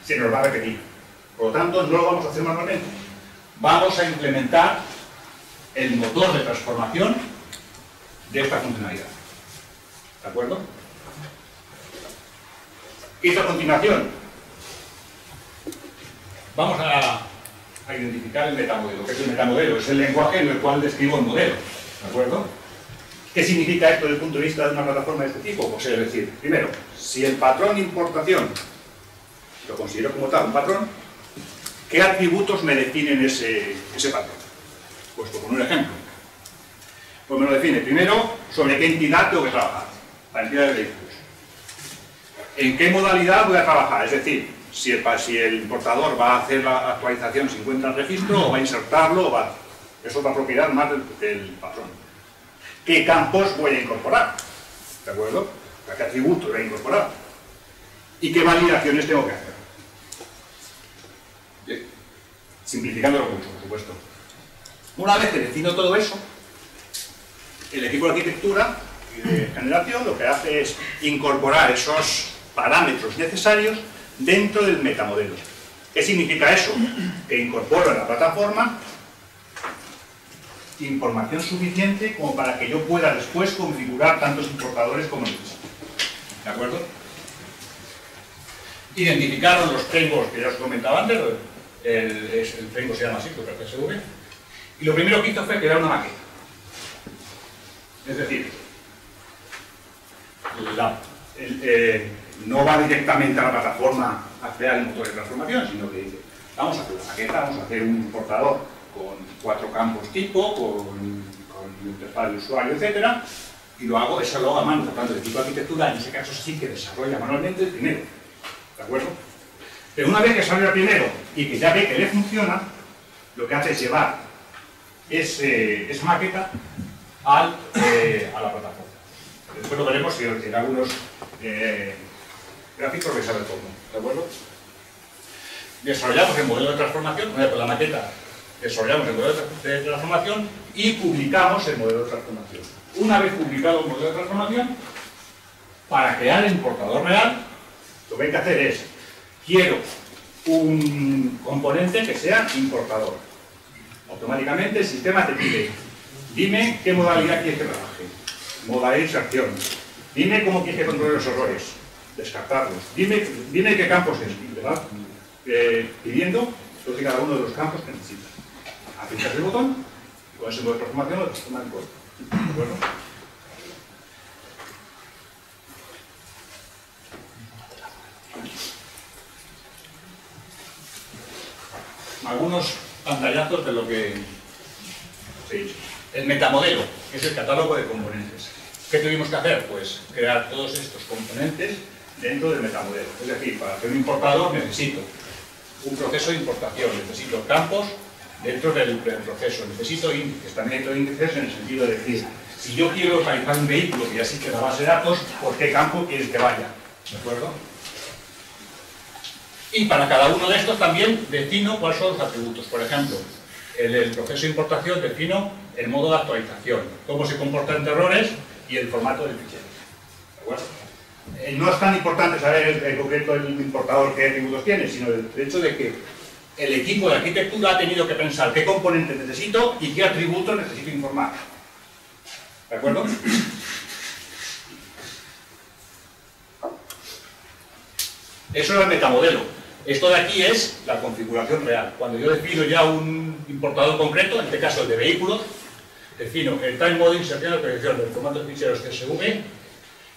se nos va a repetir. Por lo tanto, no lo vamos a hacer manualmente. Vamos a implementar el motor de transformación de esta funcionalidad. ¿De acuerdo? ¿Qué hizo a continuación? Vamos a identificar el metamodelo. ¿Qué es el metamodelo? Es el lenguaje en el cual describo el modelo. ¿De acuerdo? ¿Qué significa esto desde el punto de vista de una plataforma de este tipo? Pues es decir, primero, si el patrón de importación lo considero como tal, un patrón, ¿qué atributos me definen ese patrón? Pues como un ejemplo. Pues me lo define primero sobre qué entidad tengo que trabajar, la entidad de vehículos. ¿En qué modalidad voy a trabajar? Es decir, si el importador va a hacer la actualización, se encuentra el registro, o va a insertarlo, o va... Eso es la propiedad más del patrón. ¿Qué campos voy a incorporar? ¿De acuerdo? ¿Qué atributos voy a incorporar? ¿Y qué validaciones tengo que hacer? Bien. Simplificándolo mucho, por supuesto. Una vez que defino todo eso, el equipo de arquitectura y de generación lo que hace es incorporar esos parámetros necesarios dentro del metamodelo. ¿Qué significa eso? Que incorporo en la plataforma información suficiente como para que yo pueda después configurar tantos importadores como necesito. ¿De acuerdo? Identificaron los frameworks que ya os comentaba antes, el framework se llama así, porque es CSV, y lo primero que hizo fue crear una maqueta. Es decir, no va directamente a la plataforma a crear el motor de transformación, sino que dice, vamos a hacer una maqueta, vamos a hacer un importador con 4 campos tipo, con interfaz de usuario, etc. Y eso lo hago a mano, por tanto, el tipo de arquitectura, en ese caso sí que desarrolla manualmente el primero. ¿De acuerdo? Pero una vez que sale el primero y que ya ve que le funciona, lo que hace es llevar esa maqueta a la plataforma. Después lo veremos en algunos gráficos que sale todo. ¿De acuerdo? Desarrollamos el modelo de transformación, con la maqueta desarrollamos el modelo de transformación y publicamos el modelo de transformación. Una vez publicado el modelo de transformación, para crear el importador real, lo que hay que hacer es, quiero un componente que sea importador. Automáticamente el sistema te pide, dime qué modalidad quieres que trabaje, modalidad de inserción, dime cómo quieres que controle los errores, descartarlos, dime qué campos es, ¿verdad? Pidiendo lo que cada uno de los campos que necesita. Aplicas el botón y con ese modo de transformación lo transforma en código. Bueno. Algunos pantallazos de lo que se ha dicho. El metamodelo, que es el catálogo de componentes. ¿Qué tuvimos que hacer? Pues crear todos estos componentes dentro del metamodelo. Es decir, para hacer un importador necesito un proceso de importación, necesito campos dentro del proceso, necesito índices, también necesito índices en el sentido de decir, si yo quiero localizar un vehículo que ya existe en la base de datos, ¿por qué campo quieres que vaya? ¿De acuerdo? Y para cada uno de estos también defino cuáles son los atributos. Por ejemplo, en el proceso de importación defino el modo de actualización, cómo se comporta ante errores y el formato del fichero. ¿De acuerdo? No es tan importante saber en concreto el importador qué atributos tiene, sino el hecho de que el equipo de arquitectura ha tenido que pensar qué componentes necesito y qué atributos necesito informar. ¿De acuerdo? Eso era el metamodelo. Esto de aquí es la configuración real. Cuando yo defino ya un importador concreto, en este caso el de vehículos, defino el time mode, inserción, actualización del formato de ficheros CSV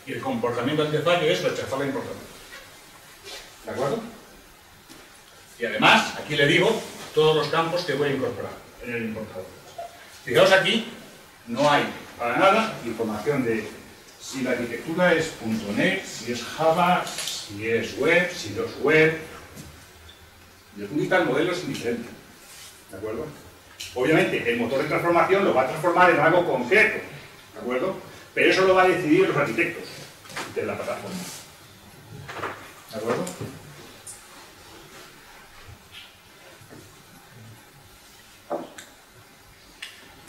y el comportamiento antiusuario es rechazar la importación. ¿De acuerdo? Y además, aquí le digo todos los campos que voy a incorporar en el importador. Fijaos aquí, no hay para nada información de si la arquitectura es .NET, si es Java, si es web, si no es web. El único modelo es indiferente. ¿De acuerdo? Obviamente, el motor de transformación lo va a transformar en algo concreto. ¿De acuerdo? Pero eso lo va a decidir los arquitectos de la plataforma. ¿De acuerdo?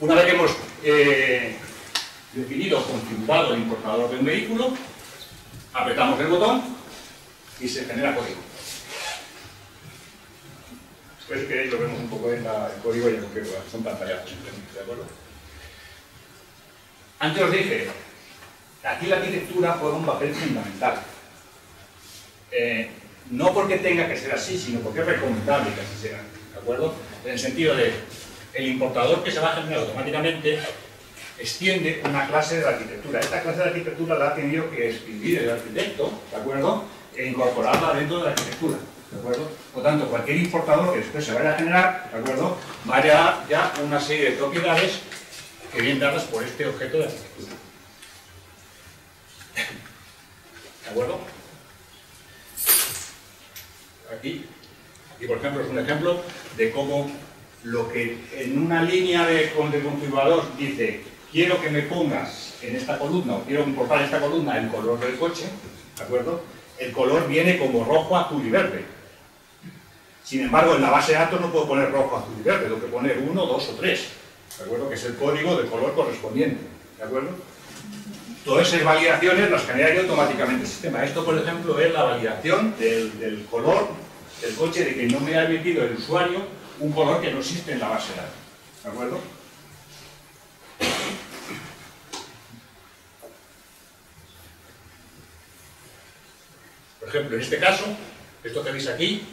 Una vez que hemos definido, configurado el importador de un vehículo, apretamos el botón y se genera código. Después, si queréis, lo vemos un poco en el código y en que son pantallazos, ¿de acuerdo? Antes os dije, aquí la arquitectura juega un papel fundamental. No porque tenga que ser así, sino porque es recomendable que así sea, ¿de acuerdo? En el sentido de, el importador que se va a generar automáticamente extiende una clase de arquitectura. Esta clase de arquitectura la ha tenido que escribir el arquitecto, ¿de acuerdo? E incorporarla dentro de la arquitectura, ¿de acuerdo? Por tanto, cualquier importador que después se vaya a generar, ¿de acuerdo?, vaya ya una serie de propiedades que vienen dadas por este objeto de arquitectura. ¿De acuerdo? Aquí, por ejemplo, es un ejemplo de cómo lo que en una línea de configurador dice quiero que me pongas en esta columna o quiero importar esta columna el color del coche, ¿de acuerdo? El color viene como rojo, azul y verde. Sin embargo, en la base de datos no puedo poner rojo, azul y verde, tengo que poner 1, 2 o 3, ¿de acuerdo? Que es el código del color correspondiente, ¿de acuerdo? Todas esas validaciones las genera yo automáticamente el sistema. Esto, por ejemplo, es la validación del color del coche, de que no me ha emitido el usuario un color que no existe en la base de datos, ¿de acuerdo? Por ejemplo, en este caso, esto que veis aquí,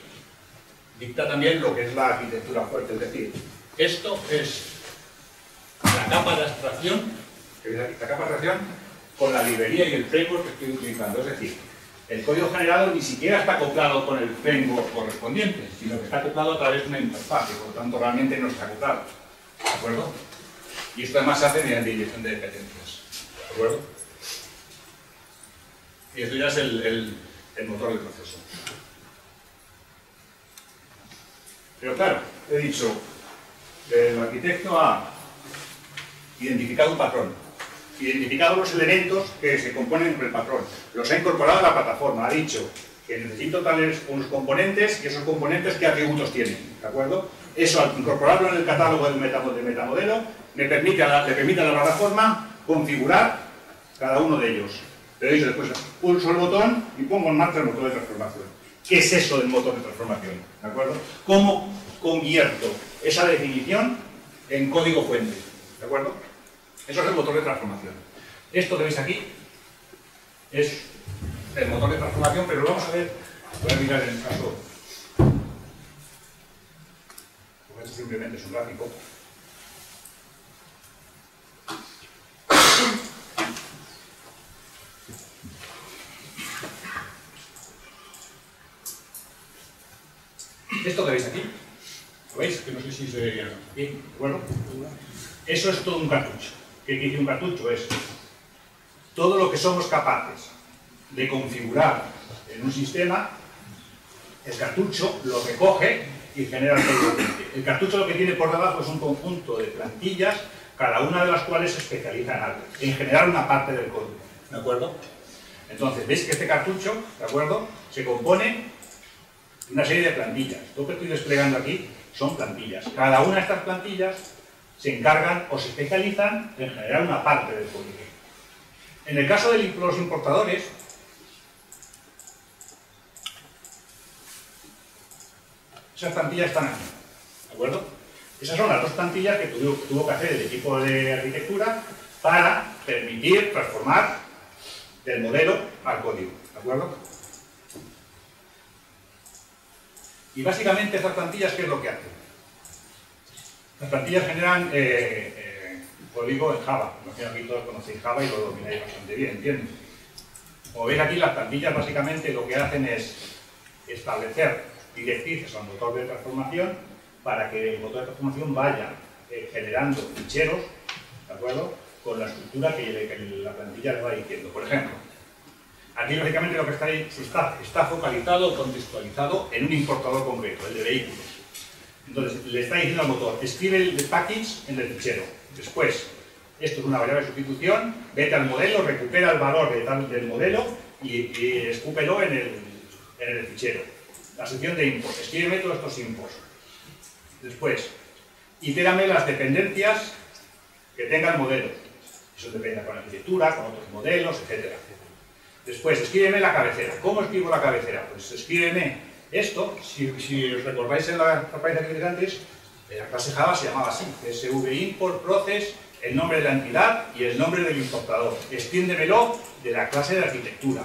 dicta también lo que es la arquitectura fuerte, es decir, esto es la capa de abstracción, que veis aquí, la capa de abstracción, con la librería y el framework que estoy utilizando, es decir, el código generado ni siquiera está acoplado con el framework correspondiente, sino que está acoplado a través de una interfaz, y por lo tanto realmente no está acoplado. ¿De acuerdo? Y esto además se hace mediante inyección de dependencias. ¿De acuerdo? Y esto ya es el motor del proceso. Pero claro, he dicho, el arquitecto ha identificado un patrón, identificado los elementos que se componen con el patrón, los ha incorporado a la plataforma, ha dicho que necesito tales unos componentes y esos componentes qué atributos tienen, ¿de acuerdo? Eso al incorporarlo en el catálogo del metamodelo le permite a la plataforma configurar cada uno de ellos. Pero dicho después, pulso el botón y pongo en marcha el motor de transformación. ¿Qué es eso del motor de transformación? ¿De acuerdo? ¿Cómo convierto esa definición en código fuente? ¿De acuerdo? Eso es el motor de transformación. Esto que veis aquí es el motor de transformación, pero lo vamos a ver. Voy a mirar el caso. Porque esto simplemente es un gráfico. Esto que veis aquí, ¿lo veis? Que no sé si se vería bien. Bueno, eso es todo un cartucho. ¿Qué quiere decir un cartucho? Es todo lo que somos capaces de configurar en un sistema. El cartucho lo recoge y genera el código fuente. El cartucho lo que tiene por debajo es un conjunto de plantillas, cada una de las cuales se especializa en algo, en generar una parte del código, ¿de acuerdo? Entonces, veis que este cartucho, ¿de acuerdo?, se compone de una serie de plantillas. Lo que estoy desplegando aquí son plantillas. Cada una de estas plantillas se encargan o se especializan en generar una parte del código. En el caso de los importadores, esas plantillas están aquí, ¿de acuerdo? Esas son las dos plantillas que tuvo que hacer el equipo de arquitectura para permitir transformar del modelo al código, ¿de acuerdo? Y básicamente esas plantillas, ¿qué es lo que hacen? Las plantillas generan código en Java. Imagino que aquí todos conocéis Java y lo domináis bastante bien, ¿entiendes? Como veis aquí, las plantillas básicamente lo que hacen es establecer directrices al motor de transformación para que el motor de transformación vaya generando ficheros, ¿de acuerdo? Con la estructura que la plantilla le va diciendo. Por ejemplo, aquí lógicamente lo que está focalizado, contextualizado en un importador concreto, el de vehículos. Entonces, le está diciendo al motor, escribe el package en el fichero. Después, esto es una variable de sustitución, vete al modelo, recupera el valor del modelo y escúpelo en el fichero. La sección de import, escríbeme todos estos imports. Después, itérame las dependencias que tenga el modelo. Eso depende con la arquitectura, con otros modelos, etc. Después, escríbeme la cabecera. ¿Cómo escribo la cabecera? Pues escríbeme esto. Si os recordáis en la página que antes, la clase Java se llamaba así. CSV import process, el nombre de la entidad y el nombre del importador. Extiéndemelo de la clase de arquitectura.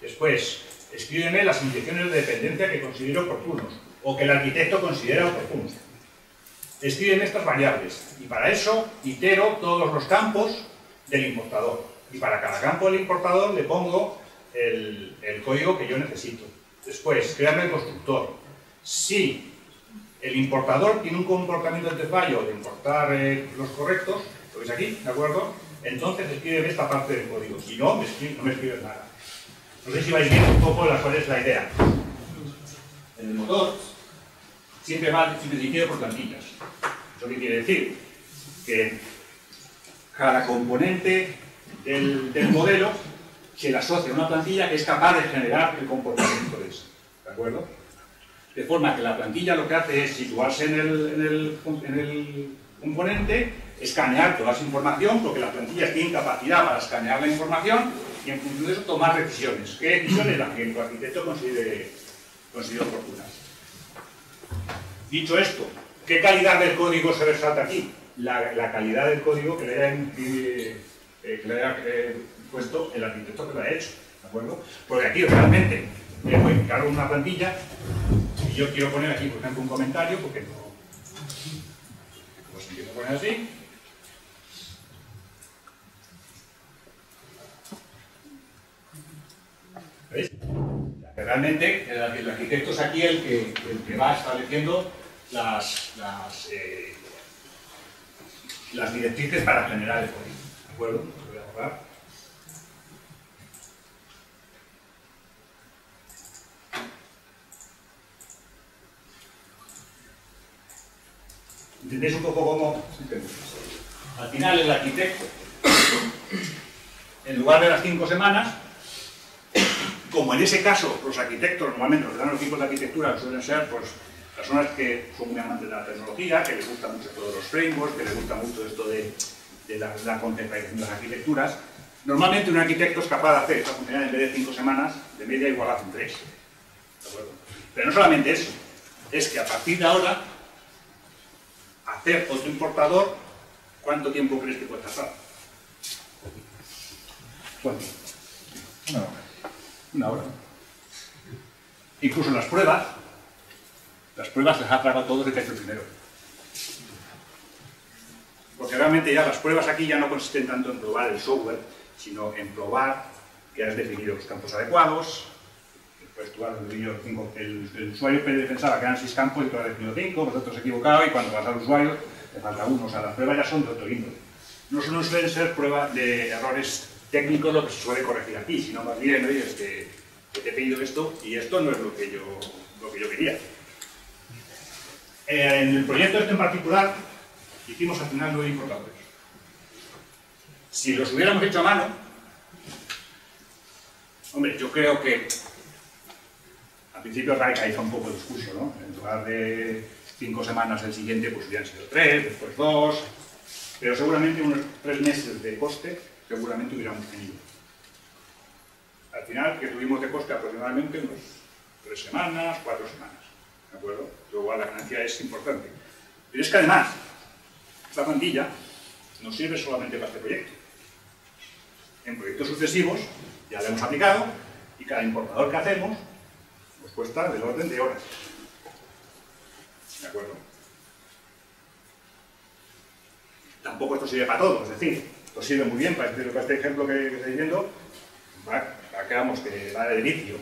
Después, escríbeme las indicaciones de dependencia que considero oportunos o que el arquitecto considera oportunos. Escriben estas variables y para eso itero todos los campos del importador y para cada campo del importador le pongo el código que yo necesito. Después, crearme el constructor. Si el importador tiene un comportamiento de fallo de importar los correctos, lo veis aquí, ¿de acuerdo? Entonces escriben esta parte del código, si no, no me escribes nada. No sé si vais viendo un poco cuál es la idea. En el motor siempre va dirigido por plantillas. ¿Eso qué quiere decir? Que cada componente del modelo se le asocia a una plantilla que es capaz de generar el comportamiento de ese, ¿de acuerdo? De forma que la plantilla lo que hace es situarse en el componente, escanear toda esa información, porque las plantillas tienen capacidad para escanear la información y en función de eso tomar decisiones. ¿Qué decisiones? Las que el arquitecto considere oportunas. Dicho esto, ¿qué calidad del código se resalta aquí? La calidad del código que le haya puesto el arquitecto que lo ha hecho, ¿de acuerdo? Porque aquí realmente voy a cargar una plantilla y yo quiero poner aquí, por ejemplo, un comentario porque no... Pues quiero poner así. ¿Veis? Realmente el arquitecto es aquí el que va estableciendo las directrices para generar el código, ¿de acuerdo? Lo voy a borrar. ¿Entendéis un poco cómo? Al final el arquitecto, en lugar de las 5 semanas, como en ese caso los arquitectos, normalmente los que dan los tipos de arquitectura suelen ser pues, personas que son muy amantes de la tecnología, que les gusta mucho todos los frameworks, que les gusta mucho esto de la contemplación de las arquitecturas. Normalmente un arquitecto es capaz de hacer esta funcionalidad en vez de 5 semanas, de media igual a 3. ¿De acuerdo? Pero no solamente eso, es que a partir de ahora, hacer otro importador, ¿cuánto tiempo crees que puede tardar? ¿Cuánto? Una hora. Incluso en las pruebas les ha tragado todo el que ha hecho primero. Porque realmente ya las pruebas aquí ya no consisten tanto en probar el software, sino en probar que has definido los campos adecuados. Después tú has definido 5, el usuario pensaba que eran 6 campos y tú has definido 5, vosotros equivocado y cuando vas al usuario te falta 1. O sea, las pruebas ya son de otro índole. No suelen ser pruebas de errores técnico lo que se suele corregir aquí, sino más bien, oye, es que te he pedido esto y esto no es lo que yo quería. En el proyecto este en particular, hicimos al final 9 importadores. Si los hubiéramos hecho a mano, hombre, yo creo que al principio radica un poco el discurso, ¿no? En lugar de 5 semanas el siguiente, pues hubieran sido 3, después 2, pero seguramente unos 3 meses de coste seguramente hubiéramos tenido. Al final, que tuvimos de coste aproximadamente unos 3 semanas, 4 semanas, ¿de acuerdo? Luego la ganancia es importante. Pero es que además, esta plantilla no sirve solamente para este proyecto. En proyectos sucesivos ya la hemos aplicado y cada importador que hacemos nos cuesta del orden de horas. ¿De acuerdo? Tampoco esto sirve para todo, es decir, esto sirve muy bien para este ejemplo que estáis viendo, acabamos de dar el inicio.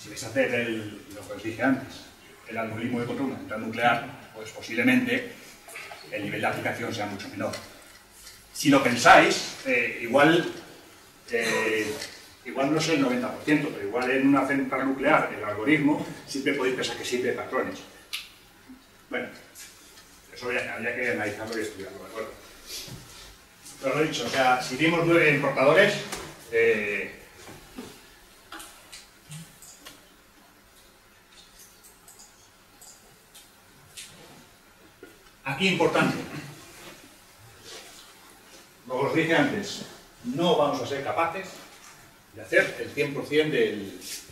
Si vais a hacer lo que os dije antes, el algoritmo de control de una central nuclear, pues posiblemente el nivel de aplicación sea mucho menor. Si lo pensáis, igual no es el 90%, pero igual en una central nuclear, el algoritmo, siempre podéis pensar que sirve de patrones. Bueno, eso habría que analizarlo y estudiarlo, ¿de acuerdo? Pero lo he dicho, o sea, si dimos 9 importadores, aquí importante, como os dije antes, no vamos a ser capaces de hacer el 100%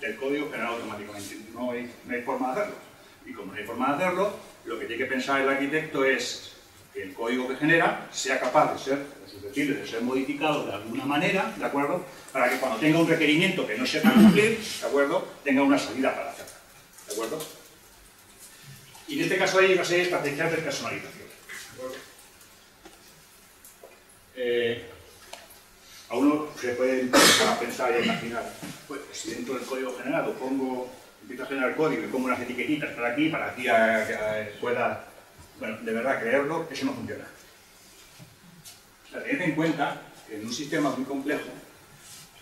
del código generado automáticamente. No hay forma de hacerlo. Y como no hay forma de hacerlo, lo que tiene que pensar el arquitecto es que el código que genera sea capaz de ser susceptible de ser modificado de alguna manera, ¿de acuerdo? Para que cuando tenga un requerimiento que no sepa cumplir, ¿de acuerdo?, tenga una salida para hacerlo, ¿de acuerdo? Y en este caso hay una serie de estrategias de personalización. A uno se puede empezar a pensar y imaginar, pues si dentro del código generado empiezo a generar código y pongo unas etiquetitas para aquí a que pueda, bueno, de verdad creerlo, eso no funciona. O sea, tened en cuenta que en un sistema muy complejo,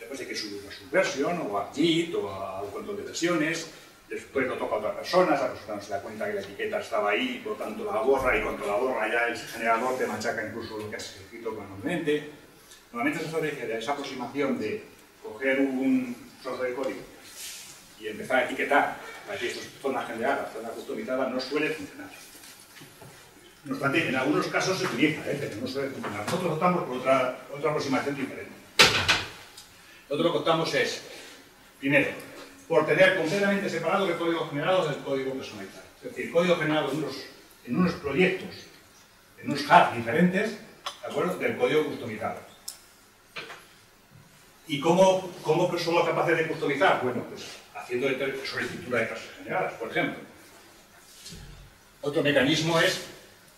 después hay que subir una subversión o a Git o a un control de versiones. Después lo toca a otra persona, esa persona no se da cuenta que la etiqueta estaba ahí, por lo tanto la borra, y cuando la borra ya el generador te machaca incluso lo que has escrito manualmente. Normalmente esa estrategia, esa aproximación de coger un trozo de código y empezar a etiquetar para que esto es zona generada, zona customizada, no suele funcionar. No obstante, en algunos casos se utiliza, pero no suele funcionar. Nosotros optamos por otra aproximación diferente. Lo que optamos es, primero, por tener completamente separado el código generado del código personalizado. Es decir, el código generado en unos proyectos, en unos hubs diferentes, ¿de acuerdo?, del código customizado. ¿Y cómo somos capaces de customizar? Bueno, pues haciendo solicitud de clases generadas, por ejemplo. Otro mecanismo es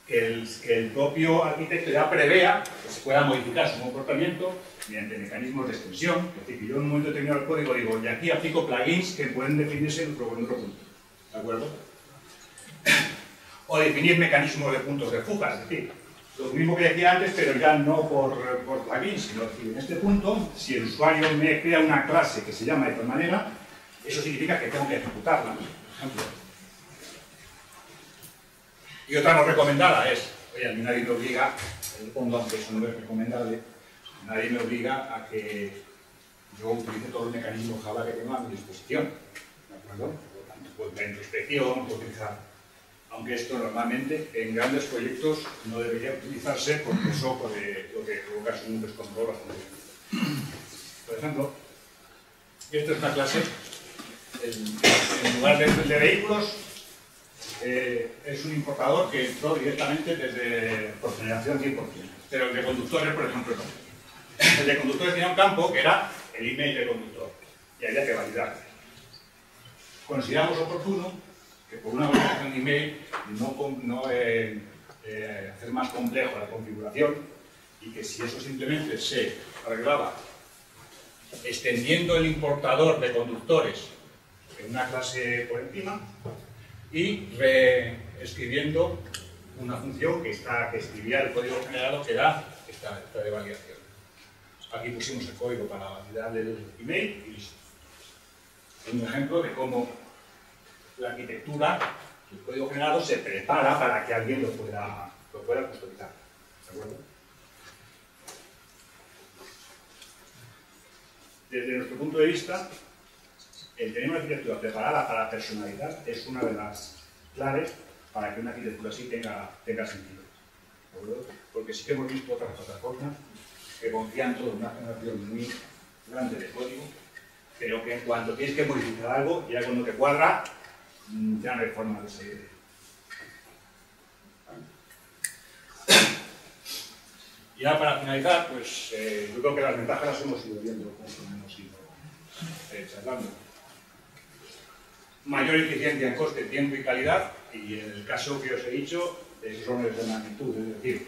que el propio arquitecto ya prevea que se pueda modificar su comportamiento mediante mecanismos de extensión. Es decir, que yo en un momento determinado el código digo, y aquí aplico plugins que pueden definirse en otro punto, ¿de acuerdo? O definir mecanismos de puntos de fuga, es decir, lo mismo que decía antes, pero ya no por plugins, sino que en este punto, si el usuario me crea una clase que se llama de tal manera, eso significa que tengo que ejecutarla, por ejemplo. Y otra no recomendada es, oye, a mí nadie me obliga, aunque eso no es recomendable, nadie me obliga a que yo utilice todo el mecanismo Java que tengo a mi disposición, ¿de acuerdo? Por lo tanto, puedo tener introspección, puedo utilizar, aunque esto normalmente en grandes proyectos no debería utilizarse porque eso puede provocar un descontrol bastante grande. Por ejemplo, esta es una clase, en lugar de vehículos, es un importador que entró directamente desde por generación 100%, pero el de conductores, por ejemplo, no. El de conductores tenía un campo que era el email del conductor y había que validarlo. Consideramos oportuno que por una validación de email no hacer más complejo la configuración y que si eso simplemente se arreglaba extendiendo el importador de conductores en una clase por encima y reescribiendo una función que escribía el código generado que da esta de validación. Aquí pusimos el código para validar el email y listo. Un ejemplo de cómo la arquitectura, el código generado, se prepara para que alguien lo pueda customizar. ¿De acuerdo? Desde nuestro punto de vista, el tener una arquitectura preparada para personalizar es una de las claves para que una arquitectura así tenga sentido. ¿De acuerdo? Porque sí que hemos visto otras plataformas que confían todo en una generación muy grande de código, pero que en cuanto tienes que modificar algo, ya cuando te cuadra, ya no hay forma de seguir. Y ya para finalizar, pues yo creo que las ventajas las hemos ido viendo, como hemos ido charlando. Mayor eficiencia en coste, tiempo y calidad, y en el caso que os he dicho, esos son de magnitud, es decir,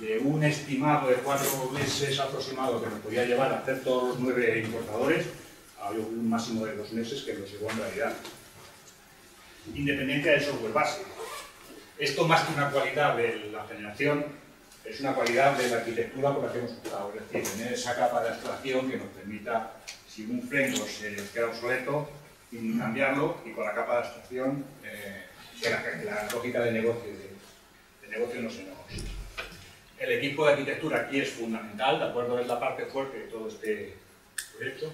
de un estimado de 4 meses aproximado que nos podía llevar a hacer todos los 9 importadores, a un máximo de 2 meses que nos llegó en realidad. Independencia del software base. Esto, más que una cualidad de la generación, es una cualidad de la arquitectura por la que hemos optado, es decir, tener esa capa de abstracción que nos permita, si un framework se queda obsoleto, cambiarlo, y con la capa de abstracción que la lógica de negocio no se nos. El equipo de arquitectura aquí es fundamental, de acuerdo, es la parte fuerte de todo este proyecto,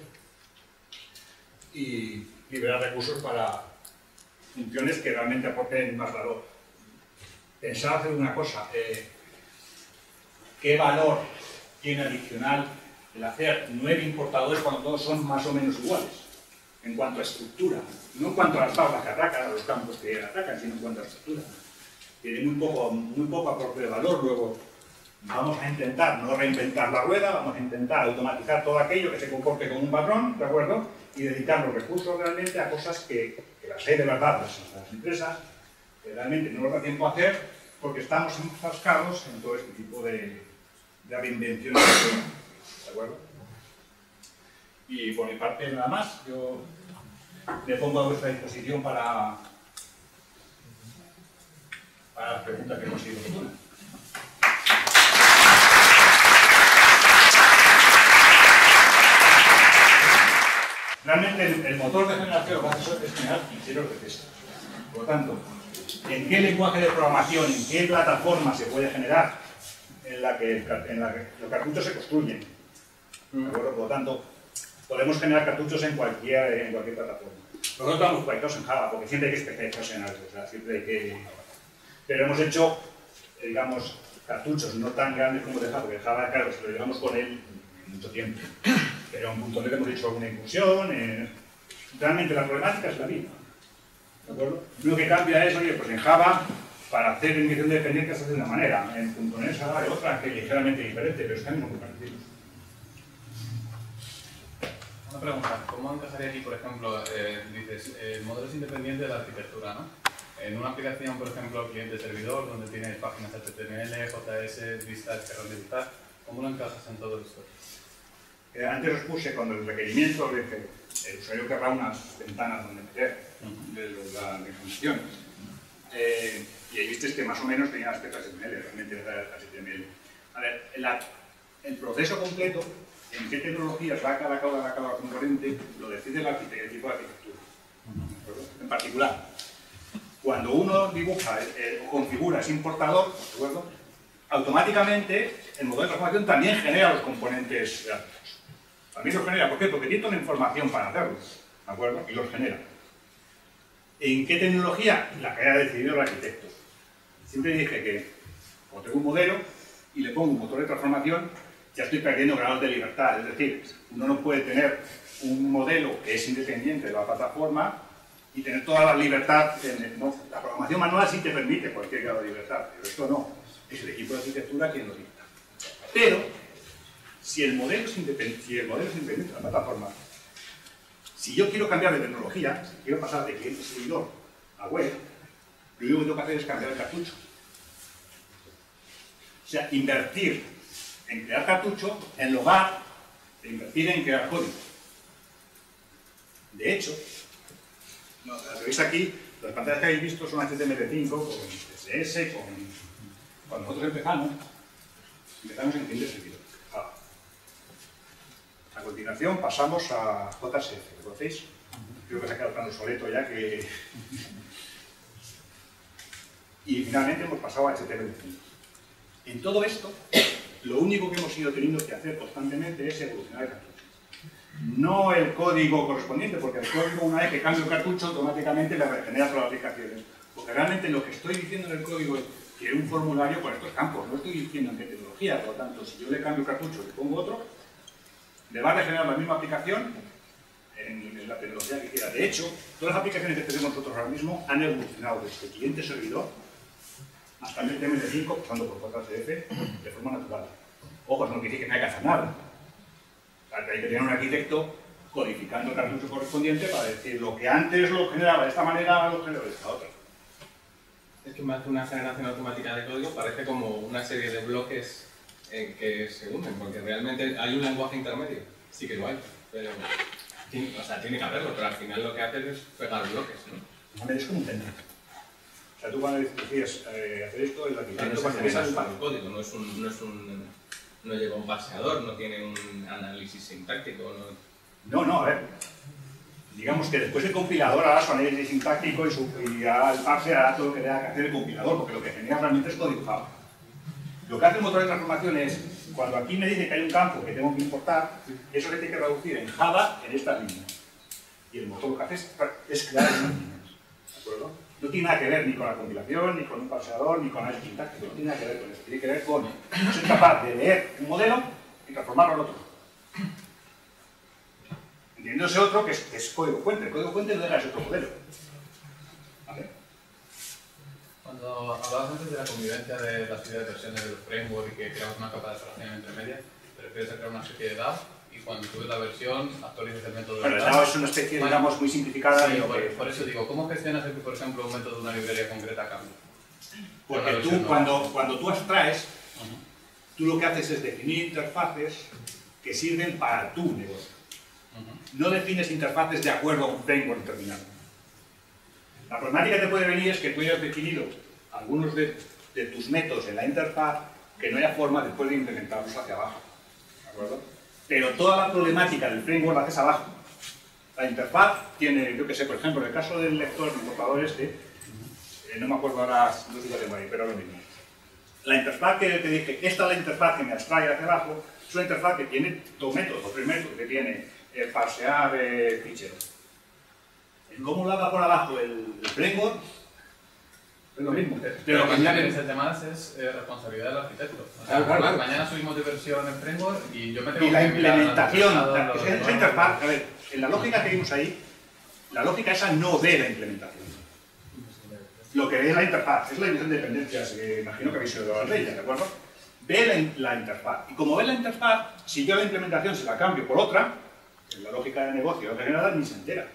y liberar recursos para funciones que realmente aporten más valor. Pensar hacer una cosa, ¿qué valor tiene adicional el hacer 9 importadores cuando todos son más o menos iguales? En cuanto a estructura, no en cuanto a las tablas que atacan, a los campos que atacan, sino en cuanto a estructura. Tiene muy poco aporte de valor. Luego vamos a intentar no reinventar la rueda, vamos a intentar automatizar todo aquello que se comporte con un patrón, ¿de acuerdo? Y dedicar los recursos realmente a cosas que las hay de verdad, las empresas, que realmente no nos da tiempo a hacer porque estamos enfrascados en todo este tipo de reinvenciones, ¿de acuerdo? Y por mi parte nada más, yo me pongo a vuestra disposición para las preguntas que hemos ido haciendo. Realmente el motor de generación es generar ficheros de texto. Por lo tanto, ¿en qué lenguaje de programación, en qué plataforma se puede generar? En la que los cartuchos se construyen. ¿De acuerdo? Por lo tanto, podemos generar cartuchos en cualquier plataforma. Nosotros estamos proyectados en Java, porque siempre hay que especializarse en algo, o sea, siempre hay que... Pero hemos hecho, digamos, cartuchos no tan grandes como de Java, porque Java, claro, se lo llevamos con él mucho tiempo. Pero en punto de que hemos hecho alguna incursión, realmente la problemática es la misma. ¿De acuerdo? Lo que cambia es, oye, pues en Java, para hacer inyección de dependencias se hace de una manera, en .NET se hace de otra, que es ligeramente diferente, pero es que a mí no me parece. Una pregunta, ¿cómo encajaría aquí, por ejemplo, dices, modelos independientes de la arquitectura, ¿no? En una aplicación, por ejemplo, cliente-servidor, donde tienes páginas HTML, JS, vistas, que visitar, ¿cómo lo encajas en todo esto? Antes os puse, cuando el requerimiento, el usuario querrá unas ventanas donde meter de funciones. Y ahí visteis que más o menos tenía aspecto HTML, realmente era HTML. A ver, el proceso completo, en qué tecnologías va cada componente, lo decide el tipo de arquitectura. En particular, cuando uno dibuja o configura ese importador, ¿de acuerdo?, automáticamente el modelo de transformación también genera los componentes gráficos. También los genera, ¿por qué? Porque tiene toda la información para hacerlos, ¿de acuerdo? Y los genera. ¿En qué tecnología? La que haya decidido el arquitecto. Siempre dije que, cuando tengo un modelo y le pongo un motor de transformación, ya estoy perdiendo grados de libertad. Es decir, uno no puede tener un modelo que es independiente de la plataforma y tener toda la libertad. La programación manual sí te permite cualquier grado de libertad, pero esto no. Es el equipo de arquitectura quien lo dicta. Pero, si el modelo es independiente de la plataforma, si yo quiero cambiar de tecnología, si quiero pasar de cliente servidor a web, lo único que tengo que hacer es cambiar el cartucho. O sea, invertir en crear cartucho en lugar de invertir en crear código. De hecho, las veis aquí, las pantallas que habéis visto son HTML5 con CSS, Cuando nosotros empezamos en cliente servidor. A continuación pasamos a JSF, ¿lo conocéis? Creo que se ha quedado tan obsoleto ya que... Y finalmente hemos pasado a HTML5. En todo esto, lo único que hemos ido teniendo que hacer constantemente es evolucionar el cartucho. No el código correspondiente, porque el código, una vez que cambia el cartucho, automáticamente le regenera toda la aplicación. realmente lo que estoy diciendo en el código es que un formulario para estos campos, no estoy diciendo en qué tecnología, por lo tanto, si yo le cambio cartucho y le pongo otro, le va a generar la misma aplicación en la tecnología que quiera. De hecho, todas las aplicaciones que tenemos nosotros ahora mismo han evolucionado desde cliente-servidor hasta el HTML5, pasando por JSF, de forma natural. Ojo, no quiere decir que no hay que hacer nada. Hay que tener un arquitecto codificando el cartucho correspondiente para decir lo que antes lo generaba de esta manera, lo generaba de esta otra. Es que más que una generación automática de código parece como una serie de bloques en que se unen, porque realmente hay un lenguaje intermedio, sí que lo hay, pero o sea, tiene que haberlo, pero al final lo que haces es pegar bloques, ¿no? Es como un tender. O sea, tú cuando decías hacer esto, el arquitecto va a hacer un código, no lleva un baseador, no tiene un análisis sintáctico. No, a ver. Digamos que después el compilador hará su análisis sintáctico y hará el parse, hará todo lo que tenga que hacer el compilador, porque lo que genera realmente es código Java. Lo que hace el motor de transformación es, cuando aquí me dice que hay un campo que tengo que importar, eso se tiene que reducir en Java en estas líneas. Y el motor lo que hace es crear esas líneas. ¿De acuerdo? No tiene nada que ver ni con la compilación, ni con un parseador, ni con análisis sintáctico. No tiene nada que ver con eso. Tiene que ver con ser capaz de leer un modelo y transformarlo al otro. Entiéndose otro que es código fuente. El código fuente no era ese otro modelo. ¿Vale? Cuando hablabas antes de la convivencia de las ideas de versiones del framework y que creamos una capa de abstracción intermedia, te refieres a crear una especie de DAO y cuando subes la versión actualizas el método de la DAO. Bueno, el DAO es una especie, digamos, muy simplificada. Sí, por eso digo, ¿cómo gestionas, por ejemplo, un método de una librería concreta cambia? Porque tú, cuando tú abstraes, tú lo que haces es definir interfaces que sirven para tu negocio. No defines interfaces de acuerdo a un framework determinado. La problemática que te puede venir es que tú hayas definido algunos de tus métodos en la interfaz que no haya forma después de implementarlos hacia abajo. ¿De acuerdo? Pero toda la problemática del framework la haces abajo. La interfaz tiene, yo que sé, por ejemplo, en el caso del lector, el importador este, no me acuerdo ahora, no sé si lo tengo ahí, pero ahora mismo. La interfaz que te dije, esta es la interfaz que me abstrae hacia abajo, es una interfaz que tiene dos métodos, o tres métodos que tiene. Parsear ficheros. El cómo lo haga por abajo el framework es lo mismo. Pero mañana en ese tema es responsabilidad del arquitecto. O sea, claro. Mañana subimos de versión el framework y yo me tengo que la implementación. Esa interfaz, a ver, en la lógica que vimos ahí, la lógica esa no ve la implementación. Lo que ve es la interfaz, es la división de dependencias, que imagino que habéis oído hablar de ella, ¿de acuerdo? Ve la interfaz. Y como ve la interfaz, si yo la implementación se la cambio por otra, en la lógica de negocio, no genera nada ni se entera.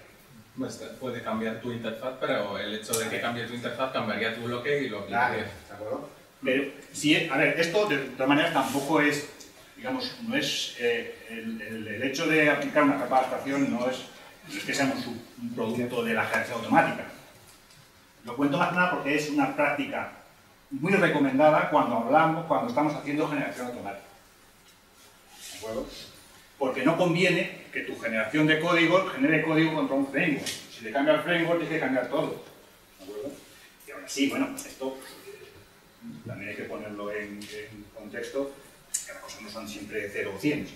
Pues puede cambiar tu interfaz, pero el hecho de que cambie tu interfaz cambiaría tu bloque y lo aplicarías. ¿De acuerdo? Pero, si, a ver, esto de todas maneras tampoco es, digamos, no es el hecho de aplicar una capa de adaptación no es que seamos un producto de la generación automática. Lo cuento más nada porque es una práctica muy recomendada cuando estamos haciendo generación automática. ¿De acuerdo? Porque no conviene que tu generación de código genere código contra un framework. Si le cambia el framework, tienes que cambiar todo. ¿De acuerdo? Y ahora sí, bueno, esto también hay que ponerlo en contexto, que las cosas no son siempre 0 o 100,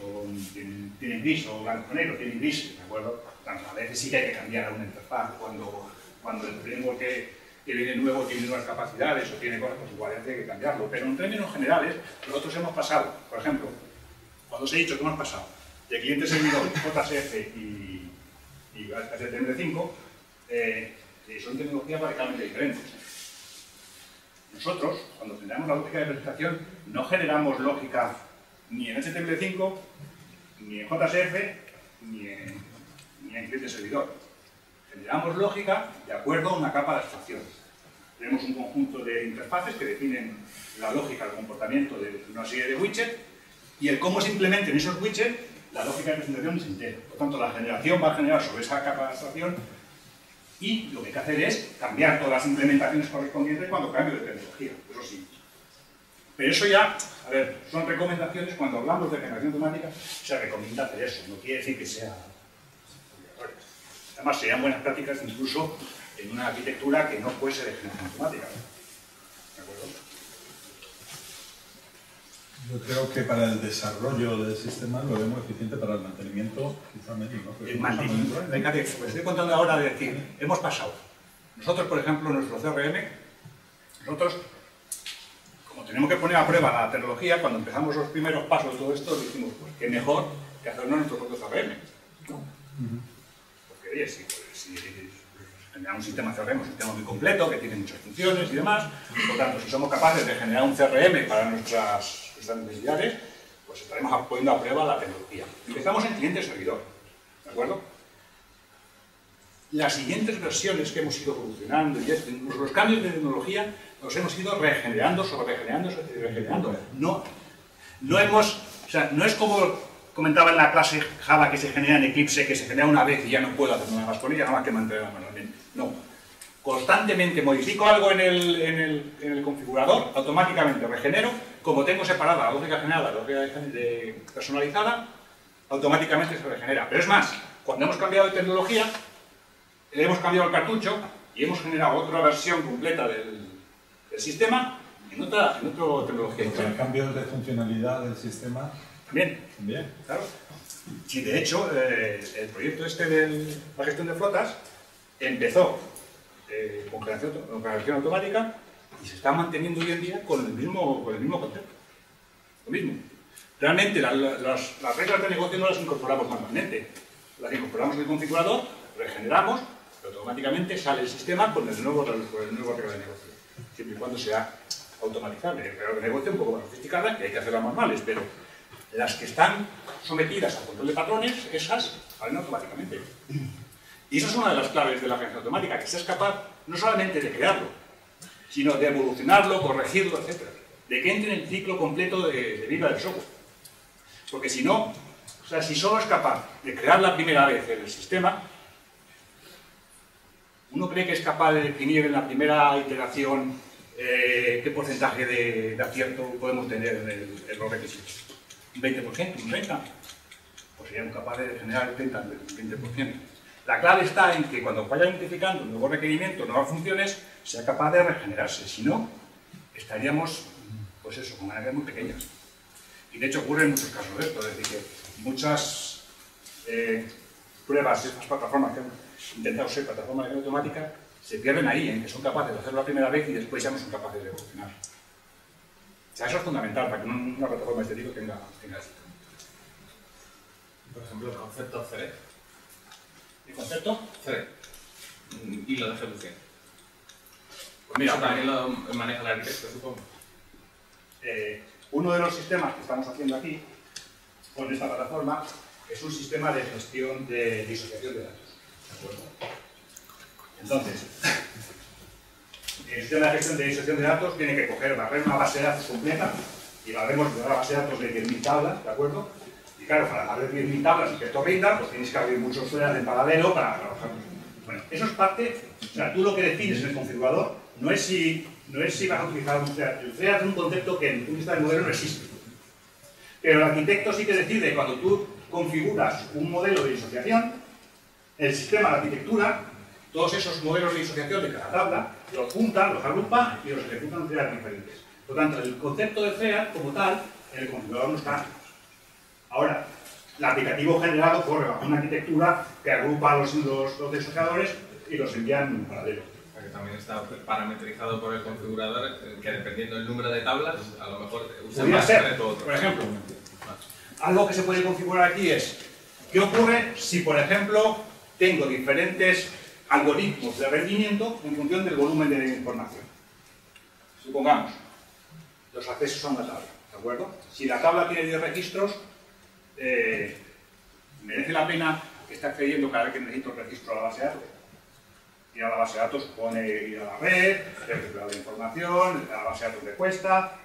tienen gris o blanco negro, tienen gris, ¿de acuerdo? A veces sí que hay que cambiar a una interfaz cuando el framework que viene nuevo tiene nuevas capacidades o tiene cosas, pues igual hay que cambiarlo. Pero en términos generales, nosotros hemos pasado, por ejemplo, cuando os he dicho que hemos pasado de cliente servidor JSF y HTML5 son tecnologías radicalmente diferentes. Nosotros, cuando generamos la lógica de presentación, no generamos lógica ni en HTML5, ni en JSF, ni en cliente servidor. Generamos lógica de acuerdo a una capa de abstracción. Tenemos un conjunto de interfaces que definen la lógica, el comportamiento de una serie de widgets y el cómo se implementen esos widgets. La lógica de presentación es entera. Por tanto, la generación va a generar sobre esa capa de abstracción y lo que hay que hacer es cambiar todas las implementaciones correspondientes cuando cambio de tecnología, eso sí. Pero eso ya, a ver, son recomendaciones. Cuando hablamos de generación automática, se recomienda hacer eso, no quiere decir que sea obligatorio. Además, serían buenas prácticas incluso en una arquitectura que no fuese de generación automática. ¿De acuerdo? Yo creo que para el desarrollo del sistema lo vemos eficiente, para el mantenimiento, quizá menos, ¿no? El mantenimiento, venga, te estoy contando ahora de decir, hemos pasado Nosotros, por ejemplo, nuestro CRM, nosotros, como tenemos que poner a prueba la tecnología, cuando empezamos los primeros pasos de todo esto, dijimos, pues qué mejor que hacernos nuestro propio CRM. Porque, oye, si generamos un sistema CRM, un sistema muy completo, que tiene muchas funciones y demás, por tanto, si somos capaces de generar un CRM para nuestras necesidades, pues estaremos poniendo a prueba la tecnología. Empezamos en cliente-servidor, ¿de acuerdo? Las siguientes versiones que hemos ido evolucionando, y incluso los cambios de tecnología, los hemos ido regenerando, sobre regenerando. No es como comentaba en la clase Java que se genera en Eclipse, que se genera una vez y ya no puedo hacer nada más con ella, nada más que mantenerla manualmente. No. Constantemente modifico algo en el configurador, automáticamente regenero, como tengo separada la lógica generada, la lógica personalizada, automáticamente se regenera. Pero es más, cuando hemos cambiado de tecnología, hemos cambiado el cartucho y hemos generado otra versión completa del sistema en otra tecnología. Los cambios de funcionalidad del sistema también, claro. Y de hecho, el proyecto este de la gestión de flotas empezó con generación automática y se está manteniendo hoy en día con el mismo concepto. Lo mismo. Realmente las reglas de negocio no las incorporamos manualmente, las incorporamos en el configurador, regeneramos, automáticamente sale el sistema con el nuevo regla de negocio, siempre y cuando sea automatizable. El regla de negocio un poco más sofisticada, que hay que hacerlas manuales, pero las que están sometidas a control de patrones, esas salen automáticamente. Y esa es una de las claves de la gestión automática, que seas capaz no solamente de crearlo, sino de evolucionarlo, corregirlo, etc. De que entre en el ciclo completo de vida del software. Porque si no, o sea, si solo es capaz de crear la primera vez el sistema, uno cree que es capaz de definir en la primera iteración qué porcentaje de acierto podemos tener en los requisitos. ¿Un 20%? ¿Un 30%? Pues seríamos capaces de generar el 20%. La clave está en que cuando vaya identificando nuevos requerimientos, nuevas funciones, sea capaz de regenerarse. Si no, estaríamos, pues eso, con ganancias muy pequeñas. Y de hecho ocurre en muchos casos esto, es decir, que muchas pruebas de estas plataformas que han intentado ser plataformas automáticas, se pierden ahí, en que son capaces de hacerlo la primera vez y después ya no son capaces de evolucionar. O sea, eso es fundamental para que una plataforma de este tipo tenga éxito. Por ejemplo, el concepto CD. ¿El concepto? CD. Y lo de ejecución. Pues mira, eso también lo maneja el arquitecto, supongo. Uno de los sistemas que estamos haciendo aquí, con esta plataforma, es un sistema de gestión de disociación de datos. Entonces, el sistema de gestión de disociación de datos tiene que barrer una base de datos completa y barremos una base de datos de 10.000 tablas, ¿de acuerdo? Y claro, para barrer 10.000 tablas y que esto rinda, pues tienes que abrir muchos fuera de paralelo para trabajar. Bueno, eso es parte, o sea, tú lo que defines en el configurador no es si vas a utilizar un CRM. El CRM es un concepto que en tu lista de modelos no existe. Pero el arquitecto sí que decide cuando tú configuras un modelo de disociación. El sistema, la arquitectura, todos esos modelos de disociación de cada tabla, los juntan, los agrupa y los ejecutan en CREAD diferentes. Por tanto, el concepto de CREAD como tal, en el configurador no está. Ahora, el aplicativo generado corre bajo una arquitectura que agrupa los disociadores y los envía en un paralelo. O sea, que también está parametrizado por el configurador, que dependiendo del número de tablas, a lo mejor usa más de todo otro. Por ejemplo, algo que se puede configurar aquí es, ¿qué ocurre si, por ejemplo, tengo diferentes algoritmos de rendimiento en función del volumen de información? Supongamos, los accesos a una tabla, ¿de acuerdo? Si la tabla tiene 10 registros, merece la pena que esté accediendo cada vez que necesito el registro a la base de datos. Ir a la base de datos supone ir a la red, recuperar la información, a la base de datos de cuesta.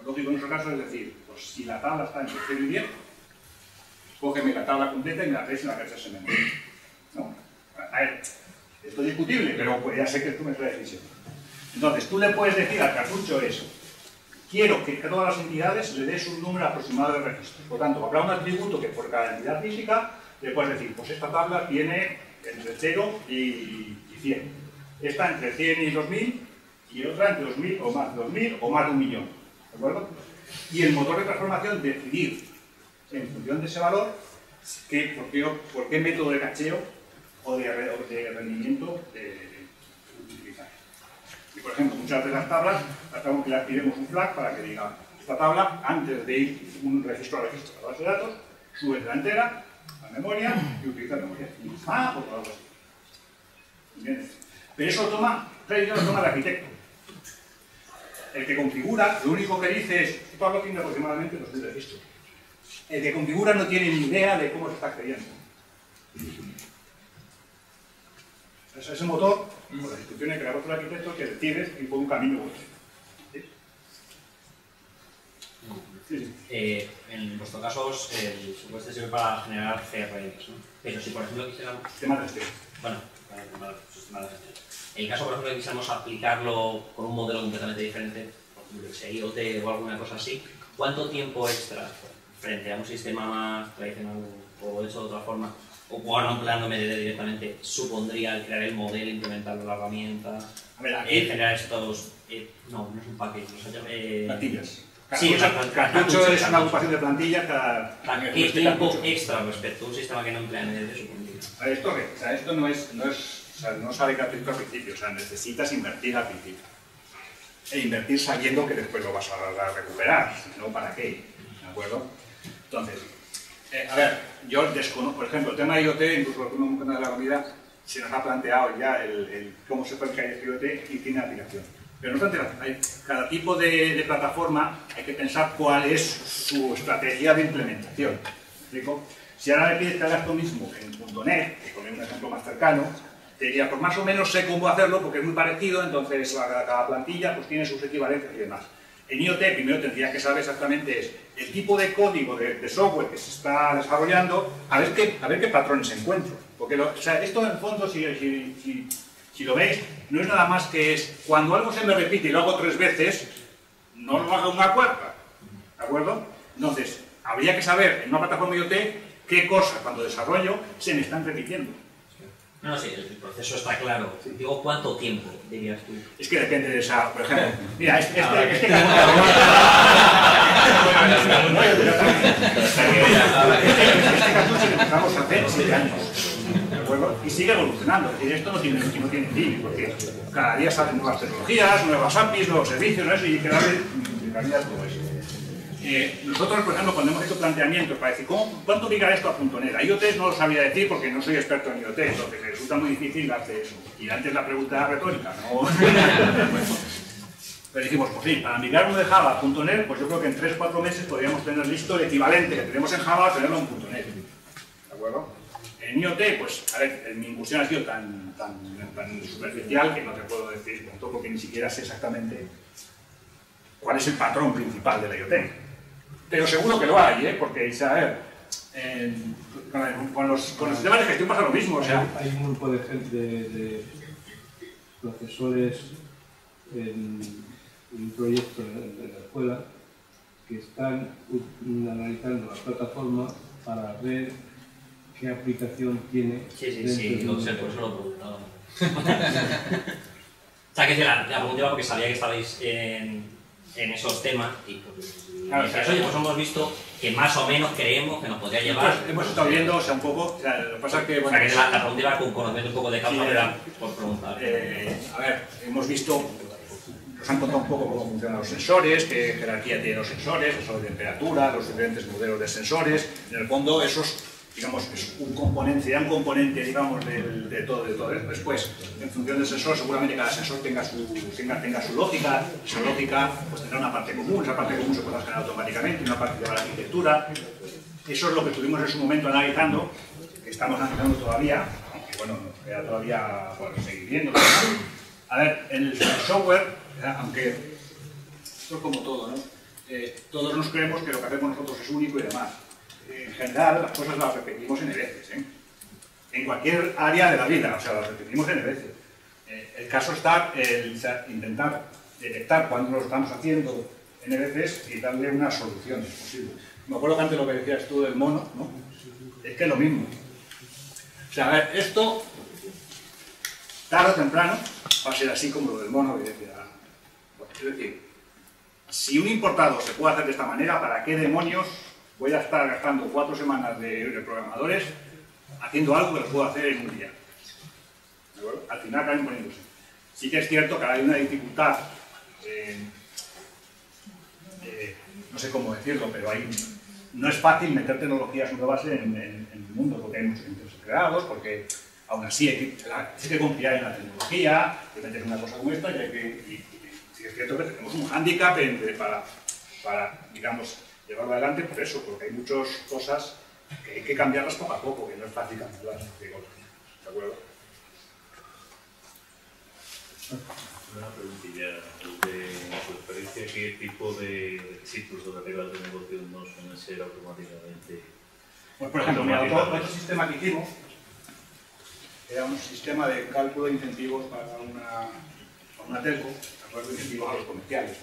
Lo lógico en nuestro caso es decir, pues si la tabla está entre 0 y 10, cógeme la tabla completa y me la traes en la cartera de memoria. No, a ver, esto es discutible, pero pues ya sé que tú me traes la decisión. Entonces, tú le puedes decir al cartucho eso. Quiero que a todas las entidades le des un número aproximado de registros. Por tanto, habrá un atributo que por cada entidad física le puedes decir, pues esta tabla tiene entre 0 y 100. Esta entre 100 y 2.000 y otra entre 2.000 o más 2.000 o más de 1.000.000. ¿De acuerdo? Y el motor de transformación decidir en función de ese valor, por qué método de cacheo o de rendimiento Y por ejemplo, muchas de las tablas las pidemos un flag para que diga esta tabla, antes de ir un registro a registro de la base de datos, sube la entera a memoria y utiliza memoria o algo así. ¿Entiendes? Pero eso toma, lo toma el arquitecto. El que configura, lo único que dice es, esta tabla tiene aproximadamente 2000 registros. El que configura no tiene ni idea de cómo se está accediendo. Es ese motor, con las instrucciones que le ha puesto el arquitecto, que decides y pone un camino u otro. ¿Sí? Sí, sí. En vuestro caso, el supuesto sirve para generar CRMs, ¿no? Pero si, por ejemplo, quisiéramos... Sistema de gestión. Bueno, sistema de gestión. En el caso, por ejemplo, que quisiéramos aplicarlo con un modelo completamente diferente, por ejemplo, IoT o alguna cosa así, ¿cuánto tiempo extra frente a un sistema más tradicional o hecho de otra forma? O bueno, empleándome directamente, supondría el crear el modelo, implementarlo en la herramienta, generar estos... no es un paquete, plantillas. Sí, cartucho es una agrupación de plantillas cada... ¿Qué tiempo extra respecto a un sistema que no emplean desde su punto de vista? Esto no sale gratuito al principio, necesitas invertir al principio. E invertir sabiendo que después lo vas a recuperar, si no, ¿para qué? ¿De acuerdo? Entonces... yo desconozco, por ejemplo, el tema de IoT, incluso en un canal de la comida se nos ha planteado ya cómo se puede crear IoT y tiene aplicación. Pero no tanto, cada tipo de plataforma hay que pensar cuál es su estrategia de implementación. ¿Explico? Si ahora me pides que hagas tú mismo en .NET, que con un ejemplo más cercano, te diría, pues más o menos sé cómo hacerlo porque es muy parecido, entonces cada plantilla pues tiene sus equivalencias y demás. En IoT primero tendrías que saber exactamente el tipo de código de software que se está desarrollando, a ver qué patrones encuentro. Porque esto en el fondo, si lo veis, no es nada más que es cuando algo se me repite y lo hago 3 veces, no lo hago una 4ª. ¿De acuerdo? Entonces, habría que saber en una plataforma IoT qué cosas cuando desarrollo se me están repitiendo. No, sí, el proceso está claro. Digo, ¿cuánto tiempo dirías tú? Es que depende de esa, por ejemplo. Mira, este cartucho que vamos a hacer 7 años. Y sigue evolucionando. Es decir, esto no tiene fin, porque cada día salen nuevas tecnologías, nuevas APIs, nuevos servicios, ¿no? Y cambia todo eso. Nosotros, por ejemplo, cuando hemos hecho planteamientos para decir ¿cuánto liga esto a .NET? A IoT no lo sabría decir porque no soy experto en IoT, entonces me resulta muy difícil hacer eso. Y antes la pregunta era retórica, ¿no? Pero dijimos, pues sí, para migrar uno de Java a .NET, pues yo creo que en 3 o 4 meses podríamos tener listo el equivalente que tenemos en Java a tenerlo en .NET. ¿De acuerdo? En IoT, pues, a ver, mi incursión ha sido tan superficial que no te puedo decir tanto porque ni siquiera sé exactamente cuál es el patrón principal de la IoT. Pero seguro que lo hay, ¿eh? Porque, con los sistemas de gestión pasa lo mismo. Hay un grupo de profesores en un proyecto de la escuela que están analizando la plataforma para ver qué aplicación tiene. Sí, no sé, por eso lo he preguntado. O sea, que la preguntaba porque sabía que estabais en esos temas y... Claro, pues hemos visto que más o menos creemos que nos podría llevar... Pues hemos estado viendo, un poco... lo que pasa es que... Bueno, que la pregunta iba con conocimiento un poco de causa, pero por preguntar. Hemos visto... Nos han contado un poco cómo funcionan los sensores, qué jerarquía tienen los sensores, el sensor de temperatura, los diferentes modelos de sensores... En el fondo, es un componente, sería un componente, de todo, Después, en función del sensor, seguramente cada sensor tenga su lógica, pues tendrá una parte común, esa parte común se podrá generar automáticamente, una parte de la arquitectura. Eso es lo que estuvimos en su momento analizando, que estamos analizando todavía, aunque bueno, seguir viendo. A ver, el software, aunque esto es como todo, ¿no? Todos nos creemos que lo que hacemos nosotros es único y demás. En general, las cosas las repetimos N veces, ¿eh? En cualquier área de la vida, las repetimos N veces. El caso está en intentar detectar cuándo lo estamos haciendo N veces y darle unas soluciones posibles. Me acuerdo que antes lo que decías tú del mono, ¿no? Es que es lo mismo. A ver, esto, tarde o temprano, va a ser así como lo del mono. Es decir, si un importado se puede hacer de esta manera, ¿para qué demonios voy a estar gastando 4 semanas de programadores haciendo algo que lo puedo hacer en un día? ¿De acuerdo? Al final acaban poniéndose. Sí que es cierto que ahora hay una dificultad, no sé cómo decirlo, pero hay, no es fácil meter tecnologías nuevas en el mundo, porque hay muchos intereses creados, porque aún así hay que confiar en la tecnología, hay que meter una cosa como esta, y hay que, sí que es cierto que tenemos un hándicap para, digamos, llevarlo adelante por eso, porque hay muchas cosas que hay que cambiarlas poco a poco, que no es fácil cambiarlas, digo, ¿de acuerdo? Una preguntilla, de su experiencia, ¿qué tipo de requisitos o reglas de negocio no suelen ser automáticamente? Pues por ejemplo, otro sistema que hicimos era un sistema de cálculo de incentivos para una telco, de incentivos a los comerciales.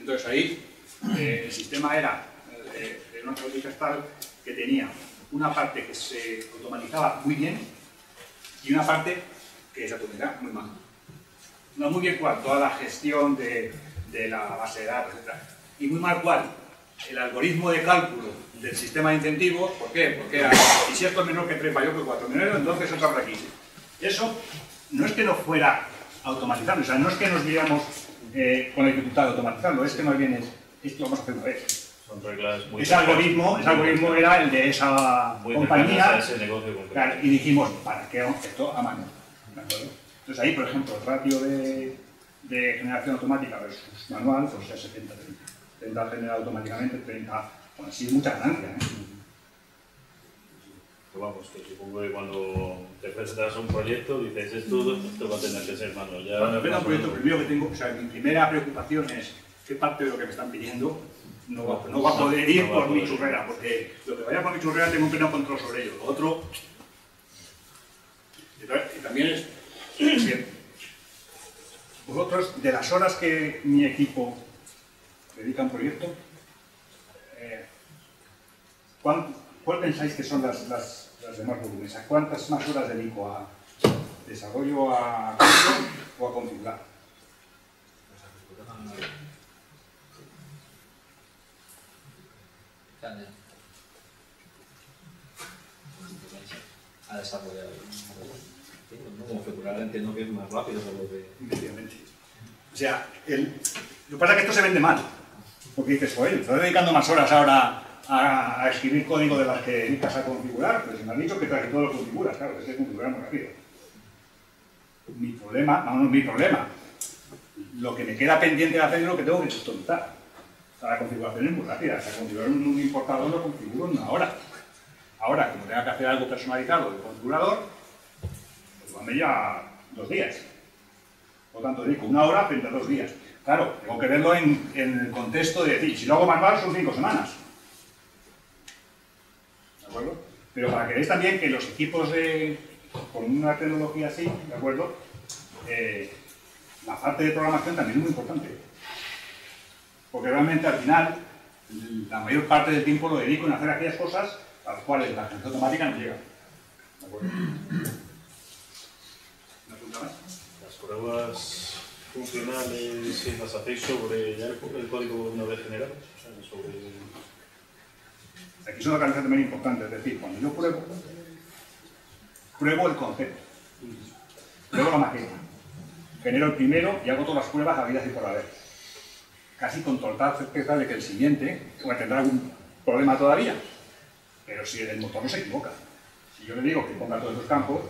Entonces ahí el sistema era de una política tal que tenía una parte que se automatizaba muy bien y una parte que se automatizaba muy mal. No muy bien cual, toda la gestión de la base de datos, etc. Y muy mal cual, el algoritmo de cálculo del sistema de incentivos. ¿Por qué? Porque era, y si esto es menor que 3 mayor que 4 menor, entonces otra por aquí. Eso no es que no fuera automatizable, o sea, no es que nos viéramos con la dificultad de automatizarlo, es que más bien es esto lo vamos a hacer una vez. Son reglas muy ese algoritmo era el de esa compañía, ese negocio, claro, y dijimos, ¿para qué esto a mano? ¿De acuerdo? Entonces ahí, por ejemplo, el ratio de generación automática versus manual, pues es 70-30. 30 genera automáticamente, 30... Bueno, sí, mucha ganancia, ¿eh? Pero vamos, que supongo que cuando te presentas a un proyecto, dices, esto va a tener que ser manual. Ya cuando empieza un proyecto, primero que tengo, o sea, mi primera preocupación es qué parte de lo que me están pidiendo no va a poder ir por mi churrera, porque lo que vaya por mi churrera tengo un pleno control sobre ello. Lo otro... Y también es... Bien. Vosotros, de las horas que mi equipo dedica a un proyecto, ¿cuál pensáis que son las demás volúmenes? ¿A cuántas más horas dedico a desarrollo, a código o a configurar? A desarrollar. Configurar, entiendo que es más rápido. O sea, lo que pasa es que esto se vende mal. Porque dices, oye, estás dedicando más horas ahora a escribir código de las que dedicas a configurar. Pero si me han dicho que todo lo configuras, claro, es que configuramos rápido. Mi problema. Lo que me queda pendiente de hacer es lo que tengo que customizar. O sea, la configuración es muy rápida. O sea, configurar un importador lo configuro en una hora. Ahora, como tenga que hacer algo personalizado del configurador, a media 2 días. Por lo tanto, dedico 1 hora frente a 2 días. Claro, tengo que verlo en el contexto de decir, si lo hago manual son 5 semanas. ¿De acuerdo? Pero para que veáis también que los equipos con una tecnología así, ¿de acuerdo? La parte de programación también es muy importante. Porque realmente al final, la mayor parte del tiempo lo dedico en hacer aquellas cosas a las cuales la gestión automática no llega. ¿De acuerdo? Las pruebas funcionales, si las hacéis sobre ya el código una vez generado, Aquí es una característica también importante, es decir, cuando yo pruebo el concepto, pruebo la maqueta, genero el primero y hago todas las pruebas habidas y por haber, casi con total certeza de que el siguiente tendrá algún problema todavía, pero si el motor no se equivoca, si yo le digo que ponga todos los campos,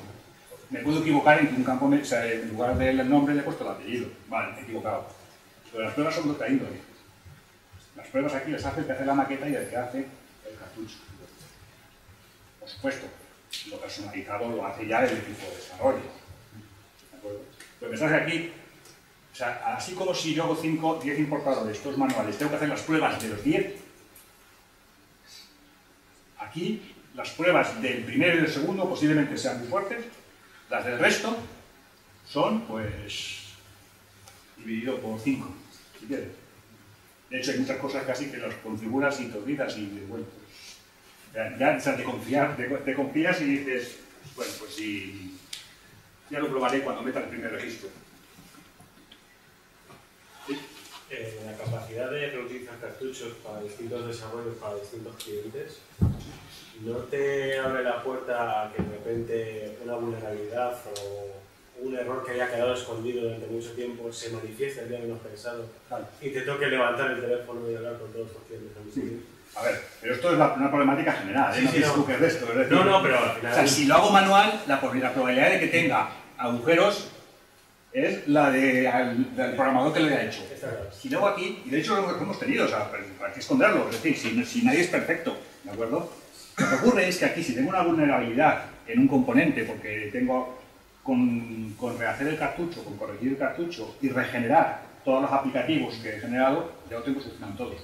me puedo equivocar en que un campo, o sea, en lugar del nombre le he puesto el apellido. Vale, me he equivocado. Pero las pruebas son de otra índole. Las pruebas aquí las hace el que hace la maqueta y el que hace el cartucho. Por supuesto, lo personalizado lo hace ya el equipo de desarrollo. ¿De acuerdo? Lo que pasa es que aquí, o sea, así como si yo hago 10 importadores, estos manuales, tengo que hacer las pruebas de los 10. Aquí, las pruebas del primero y del segundo posiblemente sean muy fuertes. Las del resto son, pues, dividido por 5, si quieres. De hecho, hay muchas cosas casi que las configuras y te olvidas y bueno, ya te confías y dices, bueno, pues sí, ya lo probaré cuando meta el primer registro. ¿Sí? La capacidad de reutilizar cartuchos para distintos desarrollos, para distintos clientes, ¿no te abre la puerta a que de repente una vulnerabilidad o un error que haya quedado escondido durante mucho tiempo se manifiesta el día menos pensado, claro, y te toque levantar el teléfono y hablar con todos los clientes. Sí. A ver, pero esto es una problemática general, ¿eh? Sí, no te escuques de esto. Es decir, no, pero al final... O sea, si lo hago manual, la probabilidad de que tenga agujeros es la del programador que lo haya hecho. Si lo hago aquí, y de hecho lo hemos tenido, o sea, ¿para qué esconderlo? Es decir, si nadie es perfecto, ¿de acuerdo? Lo que ocurre es que aquí, si tengo una vulnerabilidad en un componente, porque tengo con rehacer el cartucho, con corregir el cartucho y regenerar todos los aplicativos que he generado, ya lo tengo solucionado todos.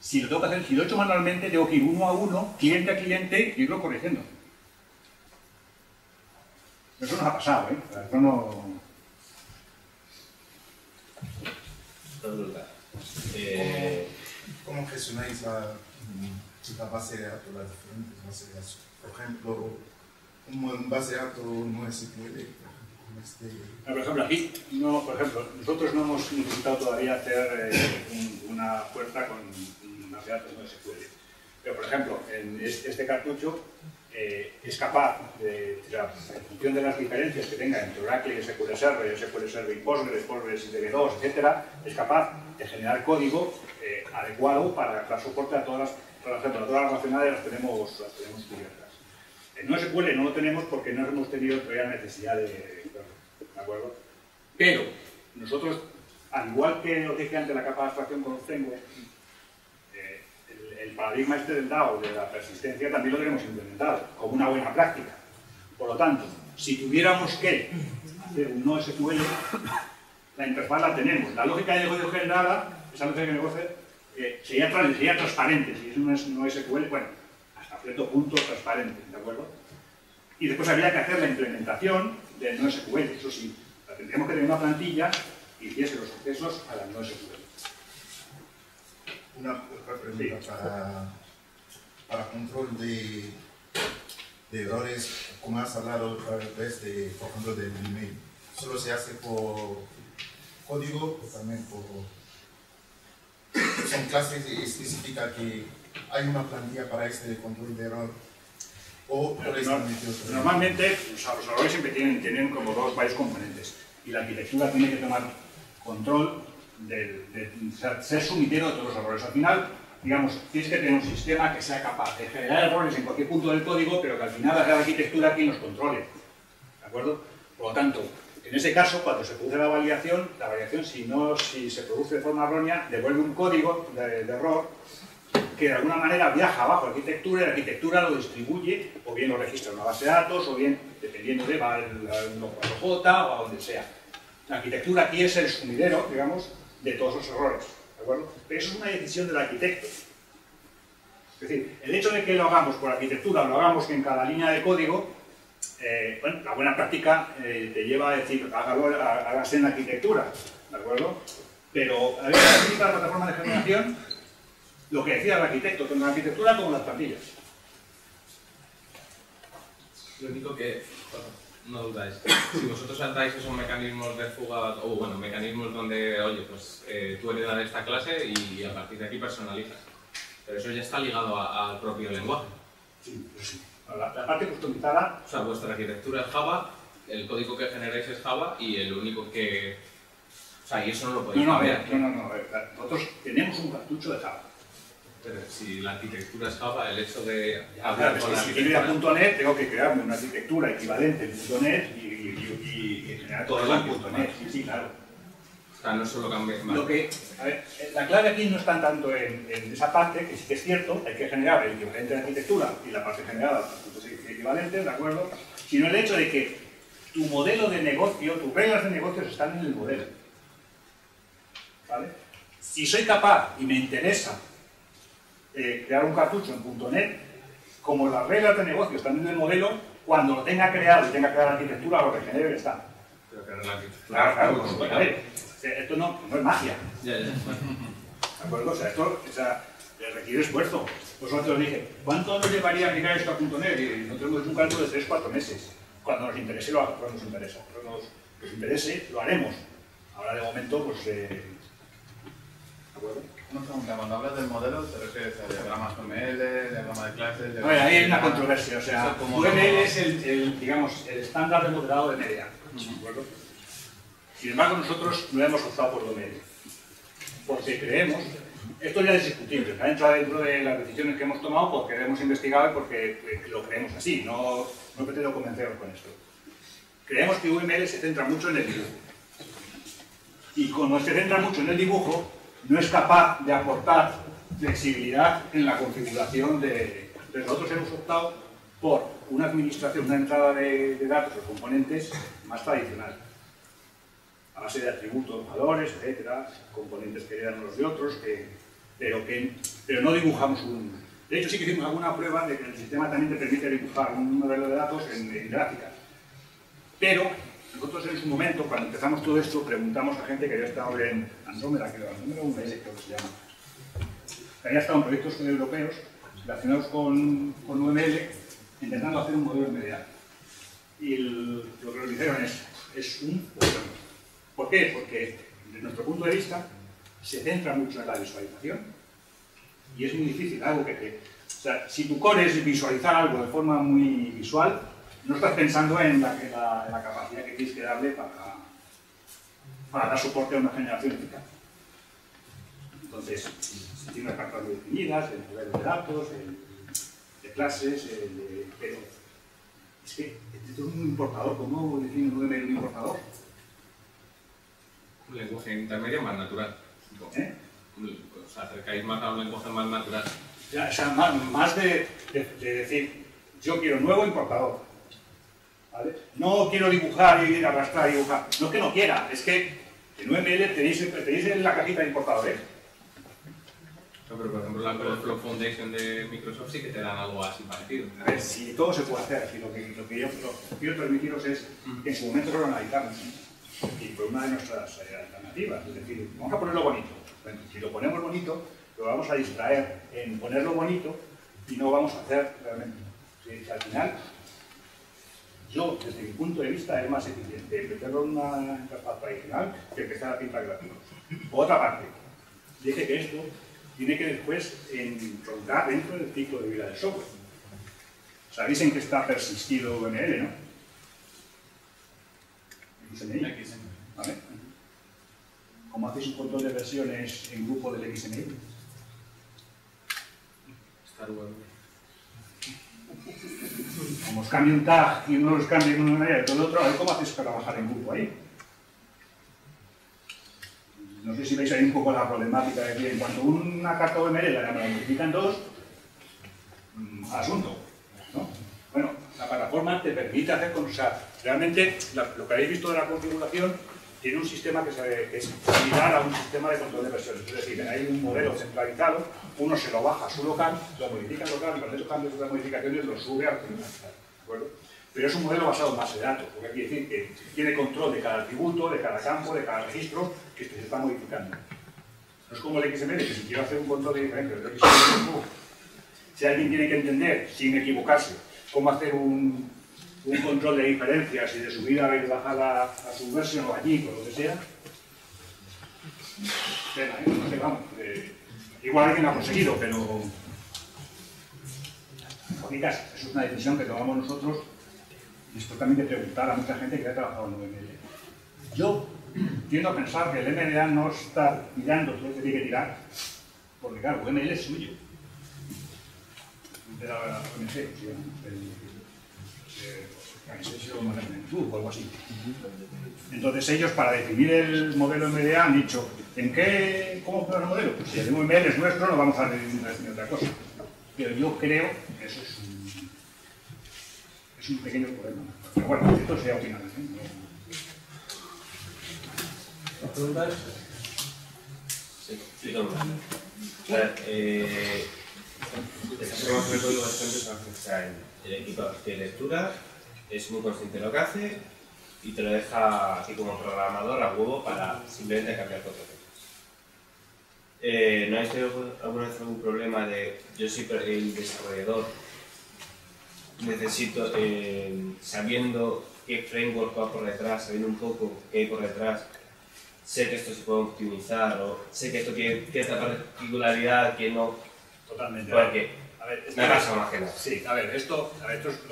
Si lo tengo que hacer, si lo he hecho manualmente, tengo que ir uno a uno, cliente a cliente, y irlo corrigiendo. Eso nos ha pasado, ¿eh? Eso no... ¿Cómo gestionáis la base de datos, las diferentes bases de datos? Por ejemplo, un base de datos no SQL. Por ejemplo, aquí, no, por ejemplo, nosotros no hemos intentado todavía hacer una puerta con una base de datos no SQL. Pero, por ejemplo, en este cartucho... es capaz de, en función de las diferencias que tenga entre Oracle y SQL Server, SQL Server y Postgres, Postgres y DB2, etcétera, es capaz de generar código adecuado para soporte a todas las relacionadas, las tenemos cubiertas. En NoSQL no lo tenemos porque no hemos tenido todavía necesidad ¿de acuerdo? Pero nosotros, al igual que os dije antes, la capa de abstracción con los frameworks, el paradigma este del DAO, de la persistencia, también lo tenemos implementado como una buena práctica. Por lo tanto, si tuviéramos que hacer un no SQL, la interfaz la tenemos. La lógica de negocio generada, esa lógica de negocio, sería transparente. Si es un no SQL, bueno, hasta cierto punto transparente, ¿de acuerdo? Y después habría que hacer la implementación del no SQL. Eso sí, la tendríamos que tener una plantilla y hiciese los accesos a la no SQL. Una pregunta, sí. Para control de errores, como has hablado otra vez, por ejemplo, del email, ¿solo se hace por código o también por... son clases específicas que hay una plantilla para este control de error? O normalmente, o sea, los errores siempre tienen como varios componentes, y la arquitectura tiene que tomar control de ser sumidero de todos los errores. Al final, digamos, tienes que tener un sistema que sea capaz de generar errores en cualquier punto del código, pero que al final haga la arquitectura quien los controle, ¿de acuerdo? Por lo tanto, en ese caso, cuando se produce la variación, si se produce de forma errónea, devuelve un código de error que de alguna manera viaja abajo a la arquitectura, y la arquitectura lo distribuye, o bien lo registra en una base de datos, o bien, dependiendo de, va al 4J o a donde sea. La arquitectura aquí es el sumidero, digamos, de todos los errores, ¿de acuerdo? Pero eso es una decisión del arquitecto. Es decir, el hecho de que lo hagamos por arquitectura, lo hagamos que en cada línea de código, bueno, la buena práctica te lleva a decir, hágase en la arquitectura, ¿de acuerdo? Pero a veces la única plataforma de generación, lo que decía el arquitecto, tanto la arquitectura como las plantillas. Lo único que... No dudáis. Si vosotros atáis esos mecanismos de fuga, o bueno, mecanismos donde, oye, pues tú heredas esta clase y a partir de aquí personalizas. Pero eso ya está ligado al propio lenguaje. Sí, pues sí. La parte customizada... O sea, vuestra arquitectura es Java, el código que generáis es Java y el único que... O sea, y eso no lo podéis cambiar. No. Nosotros tenemos un cartucho de Java. Pero si la arquitectura es Java, el hecho de hablar con la arquitectura... Si quiero ir a .NET, tengo que crearme una arquitectura equivalente en .NET y generar todo en .NET. Sí, claro. O sea, no solo cambia... A ver, la clave aquí no está tanto en esa parte, que sí que es cierto, hay que generar el equivalente de arquitectura y la parte generada es equivalente, ¿de acuerdo? Sino el hecho de que tu modelo de negocio, tus reglas de negocios están en el modelo. ¿Vale? Si soy capaz y me interesa crear un cartucho en .NET, como las reglas de negocio están en el modelo, cuando lo tenga creado y tenga creada la arquitectura, lo que genere está. Pero que la arquitectura... Claro. A ver, esto no es magia. Ya. ¿De acuerdo? O sea, esto requiere esfuerzo. Vosotros dije, ¿cuánto nos llevaría a migrar esto a .NET? Y nosotros hemos hecho un cálculo de 3-4 meses. Cuando nos interese, lo haremos. Cuando nos interese, lo haremos. Ahora, de momento, pues... Una pregunta, cuando hablas del modelo, ¿te refieres a diagramas UML, diagrama de clases? Bueno, ahí hay una controversia, o sea, UML es el estándar de modelado de media. Sin embargo, nosotros no hemos optado por UML, porque creemos, esto ya es discutible, está dentro de las decisiones que hemos tomado porque hemos investigado y porque lo creemos así, no pretendo convenceros con esto. Creemos que UML se centra mucho en el dibujo. Y como se centra mucho en el dibujo, no es capaz de aportar flexibilidad en la configuración de... Entonces nosotros hemos optado por una administración, una entrada de datos o componentes más tradicional, a base de atributos, valores, etcétera, componentes que heredan unos de otros, pero no dibujamos un... De hecho sí que hicimos alguna prueba de que el sistema también te permite dibujar un modelo de datos en gráficas. Pero nosotros en su momento, cuando empezamos todo esto, preguntamos a gente que había estado en Andrómeda, creo, Andrómeda 1, creo que se llama, que había estado en proyectos europeos relacionados con UML, intentando hacer un modelo MDA. Y lo que nos dijeron es un problema. ¿Por qué? Porque desde nuestro punto de vista se centra mucho en la visualización y es muy difícil, algo que te... O sea, si tu core es visualizar algo de forma muy visual, no estás pensando en la capacidad que tienes que darle para dar soporte a una generación eficaz. Entonces, si tienes cartas definidas, el modelo de datos, el de clases, pero es que esto es un importador. ¿Cómo define un importador? Un lenguaje intermedio más natural. ¿Eh? Os acercáis más a un lenguaje más natural. Ya, o sea, más de decir, yo quiero un nuevo importador. ¿Vale? No quiero dibujar y arrastrar y dibujar. No es que no quiera, es que en UML tenéis en la cajita de importadores. No, pero por ejemplo la Flow Foundation de Microsoft sí que te dan algo así parecido. A ver, si todo se puede hacer, si lo que yo quiero permitiros es que en su momento lo analizamos. Y fue una de nuestras alternativas. Es decir, vamos a ponerlo bonito. Bueno, si lo ponemos bonito, lo vamos a distraer en ponerlo bonito y no vamos a hacer realmente. Si al final... Yo, desde mi punto de vista, es más eficiente empezar con una interfaz tradicional que empezar a pintar gráficos. Por otra parte, dije que esto tiene que después entroncar dentro del ciclo de vida del software. Sabéis en qué está persistido UML, ¿no? XML. ¿Vale? ¿Cómo hacéis un control de versiones en grupo del XML? Estar bueno. Como os cambio un tag y uno los cambia de una manera y todo el otro, a ver cómo hacéis para trabajar en grupo ahí. No sé si veis ahí un poco la problemática de que en cuanto una carta UML la multiplican dos, asunto, ¿no? Bueno, la plataforma te permite hacer cosas. O sea, realmente lo que habéis visto de la configuración tiene un sistema que es similar a un sistema de control de versiones. Es decir, hay un modelo centralizado, uno se lo baja a su local, lo modifica local, y con esos cambios de las modificaciones lo sube al tribunal. ¿De acuerdo? Pero es un modelo basado en base de datos, porque quiere decir que tiene control de cada atributo, de cada campo, de cada registro que se está modificando. No es como el XML, que si quiero hacer un control de diferente, el XML no. Si alguien tiene que entender, sin equivocarse, cómo hacer un control de diferencias y de subida y bajada a subversión o allí, o lo que sea. Venga, no sé, vamos. Igual alguien lo ha conseguido, pero... Chicas, eso es una decisión que tomamos nosotros después también de preguntar a mucha gente que ha trabajado en UML. Yo tiendo a pensar que el MDA no está mirando todo lo que tiene que tirar, porque claro, UML es suyo. De la OMC, ¿sí? O algo así. Entonces ellos, para definir el modelo MDA, han dicho ¿cómo funciona el modelo? Pues si el ML es nuestro, no vamos a definir otra cosa. Pero yo creo que eso es un pequeño problema. Pero bueno, esto sería opinable, ¿eh? ¿Las preguntas? Sí, sí. A ver, el equipo de lectura es muy consciente de lo que hace y te lo deja así como programador a huevo para simplemente cambiar conceptos. ¿No habéis tenido alguna vez algún problema de yo soy el desarrollador, necesito, sabiendo qué framework va por detrás, sabiendo un poco qué hay por detrás, sé que esto se puede optimizar o sé que esto tiene cierta particularidad que no. Totalmente. A ver, esto, sí, a ver, esto, lo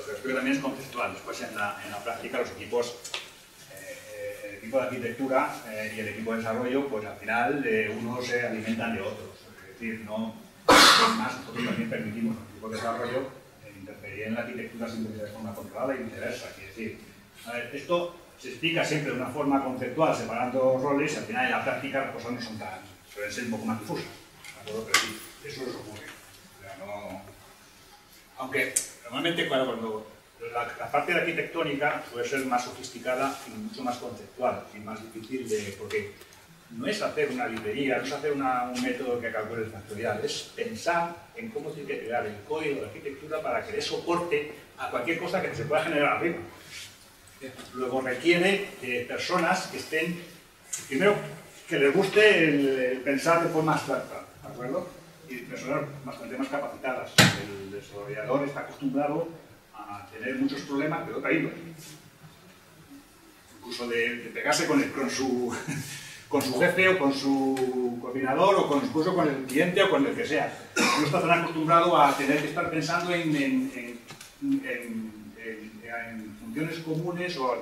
que explico también es conceptual. Después en la práctica los equipos, el equipo de arquitectura y el equipo de desarrollo, pues al final unos se alimentan de otros. Es decir, no, además nosotros también permitimos al equipo de desarrollo interferir en la arquitectura sin necesidad de forma controlada y viceversa. Es decir, a ver, esto se explica siempre de una forma conceptual separando roles y al final en la práctica las cosas no son tan, suelen ser un poco más difusas. Pero sí, eso nos ocurre. No. Aunque normalmente cuando la parte de arquitectónica puede ser más sofisticada y mucho más conceptual y más difícil de, porque no es hacer una librería, no es hacer un método que calcule el factorial, es pensar en cómo tiene que crear el código de arquitectura para que dé soporte a cualquier cosa que se pueda generar arriba. Luego requiere de personas que estén, primero, que les guste el pensar de forma abstracta, ¿de acuerdo? Y personas bastante más capacitadas. El desarrollador está acostumbrado a tener muchos problemas de otra índole. Incluso de pegarse con su jefe o con su coordinador o incluso con el cliente o con el que sea. No está tan acostumbrado a tener que estar pensando en funciones comunes o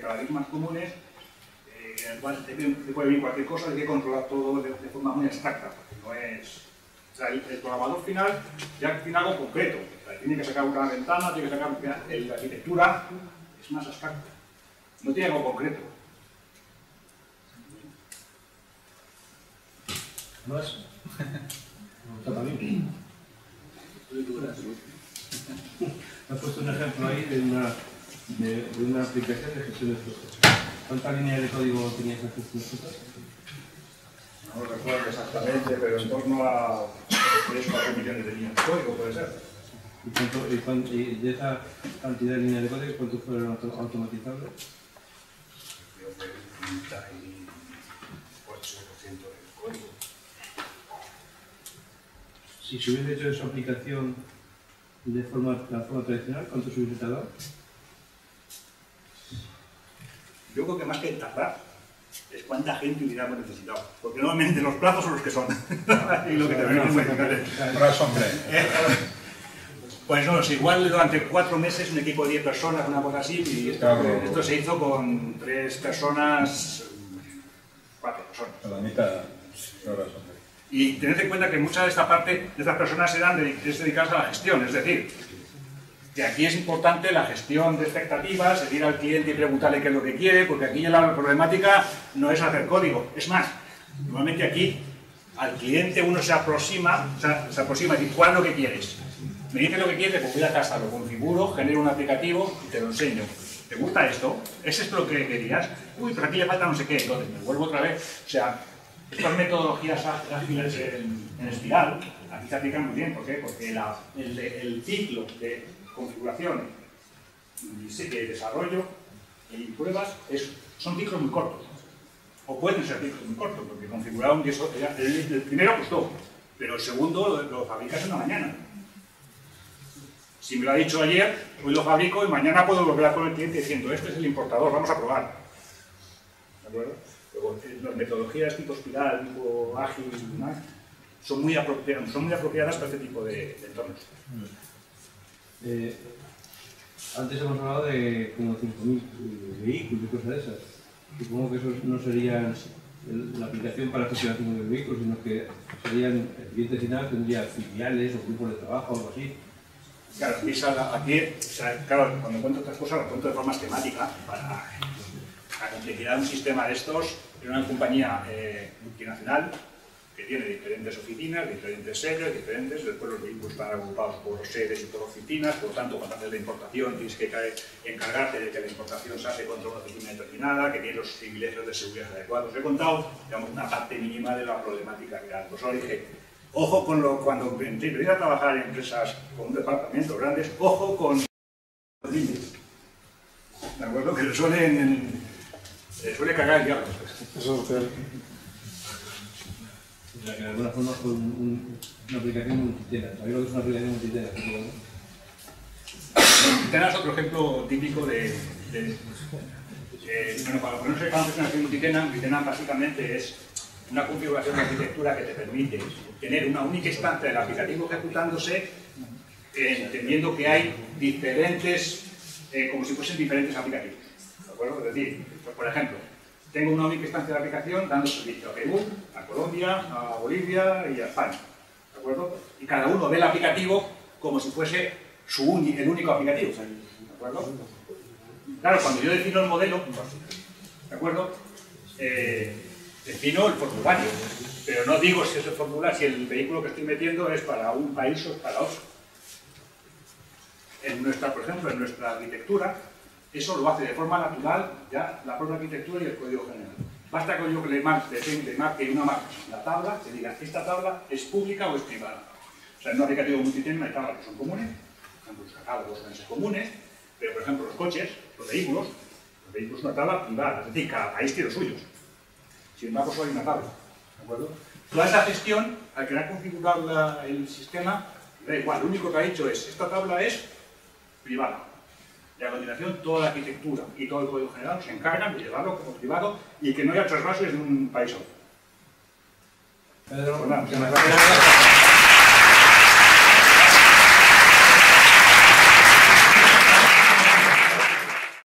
paradigmas comunes en el cual te puede venir cualquier cosa, hay que controlar todo de forma muy abstracta, porque no es... O sea, el programador final ya tiene algo concreto, o sea, tiene que sacar una ventana, tiene que sacar la arquitectura, es más abstracta, no tiene algo concreto. ¿Más? También. Me has puesto un ejemplo ahí de una aplicación de gestión de flujos. ¿Cuánta línea de código tenías en gestión de flujos? No recuerdo exactamente, pero en torno a 3 o 4 millones de líneas de código, puede ser. ¿Y de esa cantidad de líneas de código, cuántos fueron automatizables? Creo que un 98% del código. Si se hubiese hecho esa aplicación de la forma tradicional, ¿cuánto se hubiese tardado? Yo creo que más que tardar es cuánta gente hubiéramos necesitado, porque normalmente los plazos son los que son y lo que tenemos que pues no, si igual durante 4 meses un equipo de 10 personas, una cosa así, y esto se hizo con 3 personas, 4 personas, a la mitad. Y tened en cuenta que muchas de esta parte de estas personas eran dedicadas a la gestión, es decir, que aquí es importante la gestión de expectativas, seguir al cliente y preguntarle qué es lo que quiere, porque aquí la problemática no es hacer código. Es más, normalmente aquí al cliente uno se aproxima y dice, ¿cuál es lo que quieres? Me dice lo que quiere, pues voy a casa, lo configuro, genero un aplicativo y te lo enseño. ¿Te gusta esto? ¿Es esto lo que querías? Uy, pero aquí le falta no sé qué, entonces me vuelvo otra vez. O sea, estas metodologías ágiles en espiral, aquí se aplican muy bien. ¿Por qué? Porque el ciclo de configuración, desarrollo y pruebas son ciclos muy cortos, o pueden ser ciclos muy cortos, porque configurar un el primero costó, pero el segundo lo fabricas en una mañana. Si me lo ha dicho ayer, hoy lo fabrico y mañana puedo volver a con el cliente diciendo, este es el importador, vamos a probar. ¿De acuerdo? Luego, las metodologías tipo espiral, tipo ágil y demás, son muy apropiadas para este tipo de entornos. Antes hemos hablado de como 5.000 vehículos y cosas de esas. Supongo que eso no sería la aplicación para gestionar 5.000 vehículos, sino que serían, el cliente final tendría filiales o grupos de trabajo o algo así. Claro, cuando cuento estas cosas las cuento de forma esquemática. Para la complejidad de un sistema de estos, en una compañía multinacional que tiene diferentes oficinas, diferentes sedes, después los vehículos están agrupados por sedes y por oficinas, por lo tanto cuando haces la importación tienes que encargarte de que la importación se hace contra una oficina determinada, que tiene los privilegios de seguridad adecuados. Os he contado, digamos, una parte mínima de la problemática real. Pues ahora dije, ojo con cuando empecéis a trabajar en empresas con un departamento grandes, ojo con los límites. ¿De acuerdo? Que le suele cagar el diablo. Eso es real. O sea, que de alguna forma fue una aplicación multitera. ¿Sabéis lo que es una aplicación multitera? Multitera es otro ejemplo típico de Bueno, cuando ponemos el campo de multitenant básicamente es una configuración de arquitectura que te permite tener una única instancia del aplicativo ejecutándose, entendiendo que hay diferentes, como si fuesen diferentes aplicativos. ¿De acuerdo? Es decir, pues, por ejemplo, tengo una única instancia de aplicación dando servicio a Perú, a Colombia, a Bolivia y a España. ¿De acuerdo? Y cada uno ve el aplicativo como si fuese el único aplicativo. ¿De acuerdo? Claro, cuando yo defino el modelo, ¿de acuerdo? Defino el formulario, pero no digo si ese formulario, si el vehículo que estoy metiendo es para un país o es para otro. En nuestra, por ejemplo, en nuestra arquitectura, eso lo hace de forma natural ya la propia arquitectura y el código general. Basta con yo que le marque una marca, la tabla, que diga esta tabla es pública o es privada. O sea, en un aplicativo multitenant hay tablas que son comunes, los catálogos son comunes, pero por ejemplo los coches, los vehículos son una tabla privada, es decir, cada país tiene los suyos. Sin embargo, solo hay una tabla, ¿de acuerdo? Toda esa gestión, al querer configurar el sistema, da igual, lo único que ha hecho es, esta tabla es privada. Y a continuación, toda la arquitectura y todo el código general se encargan de llevarlo como privado y que no haya trasvases de un país a otro.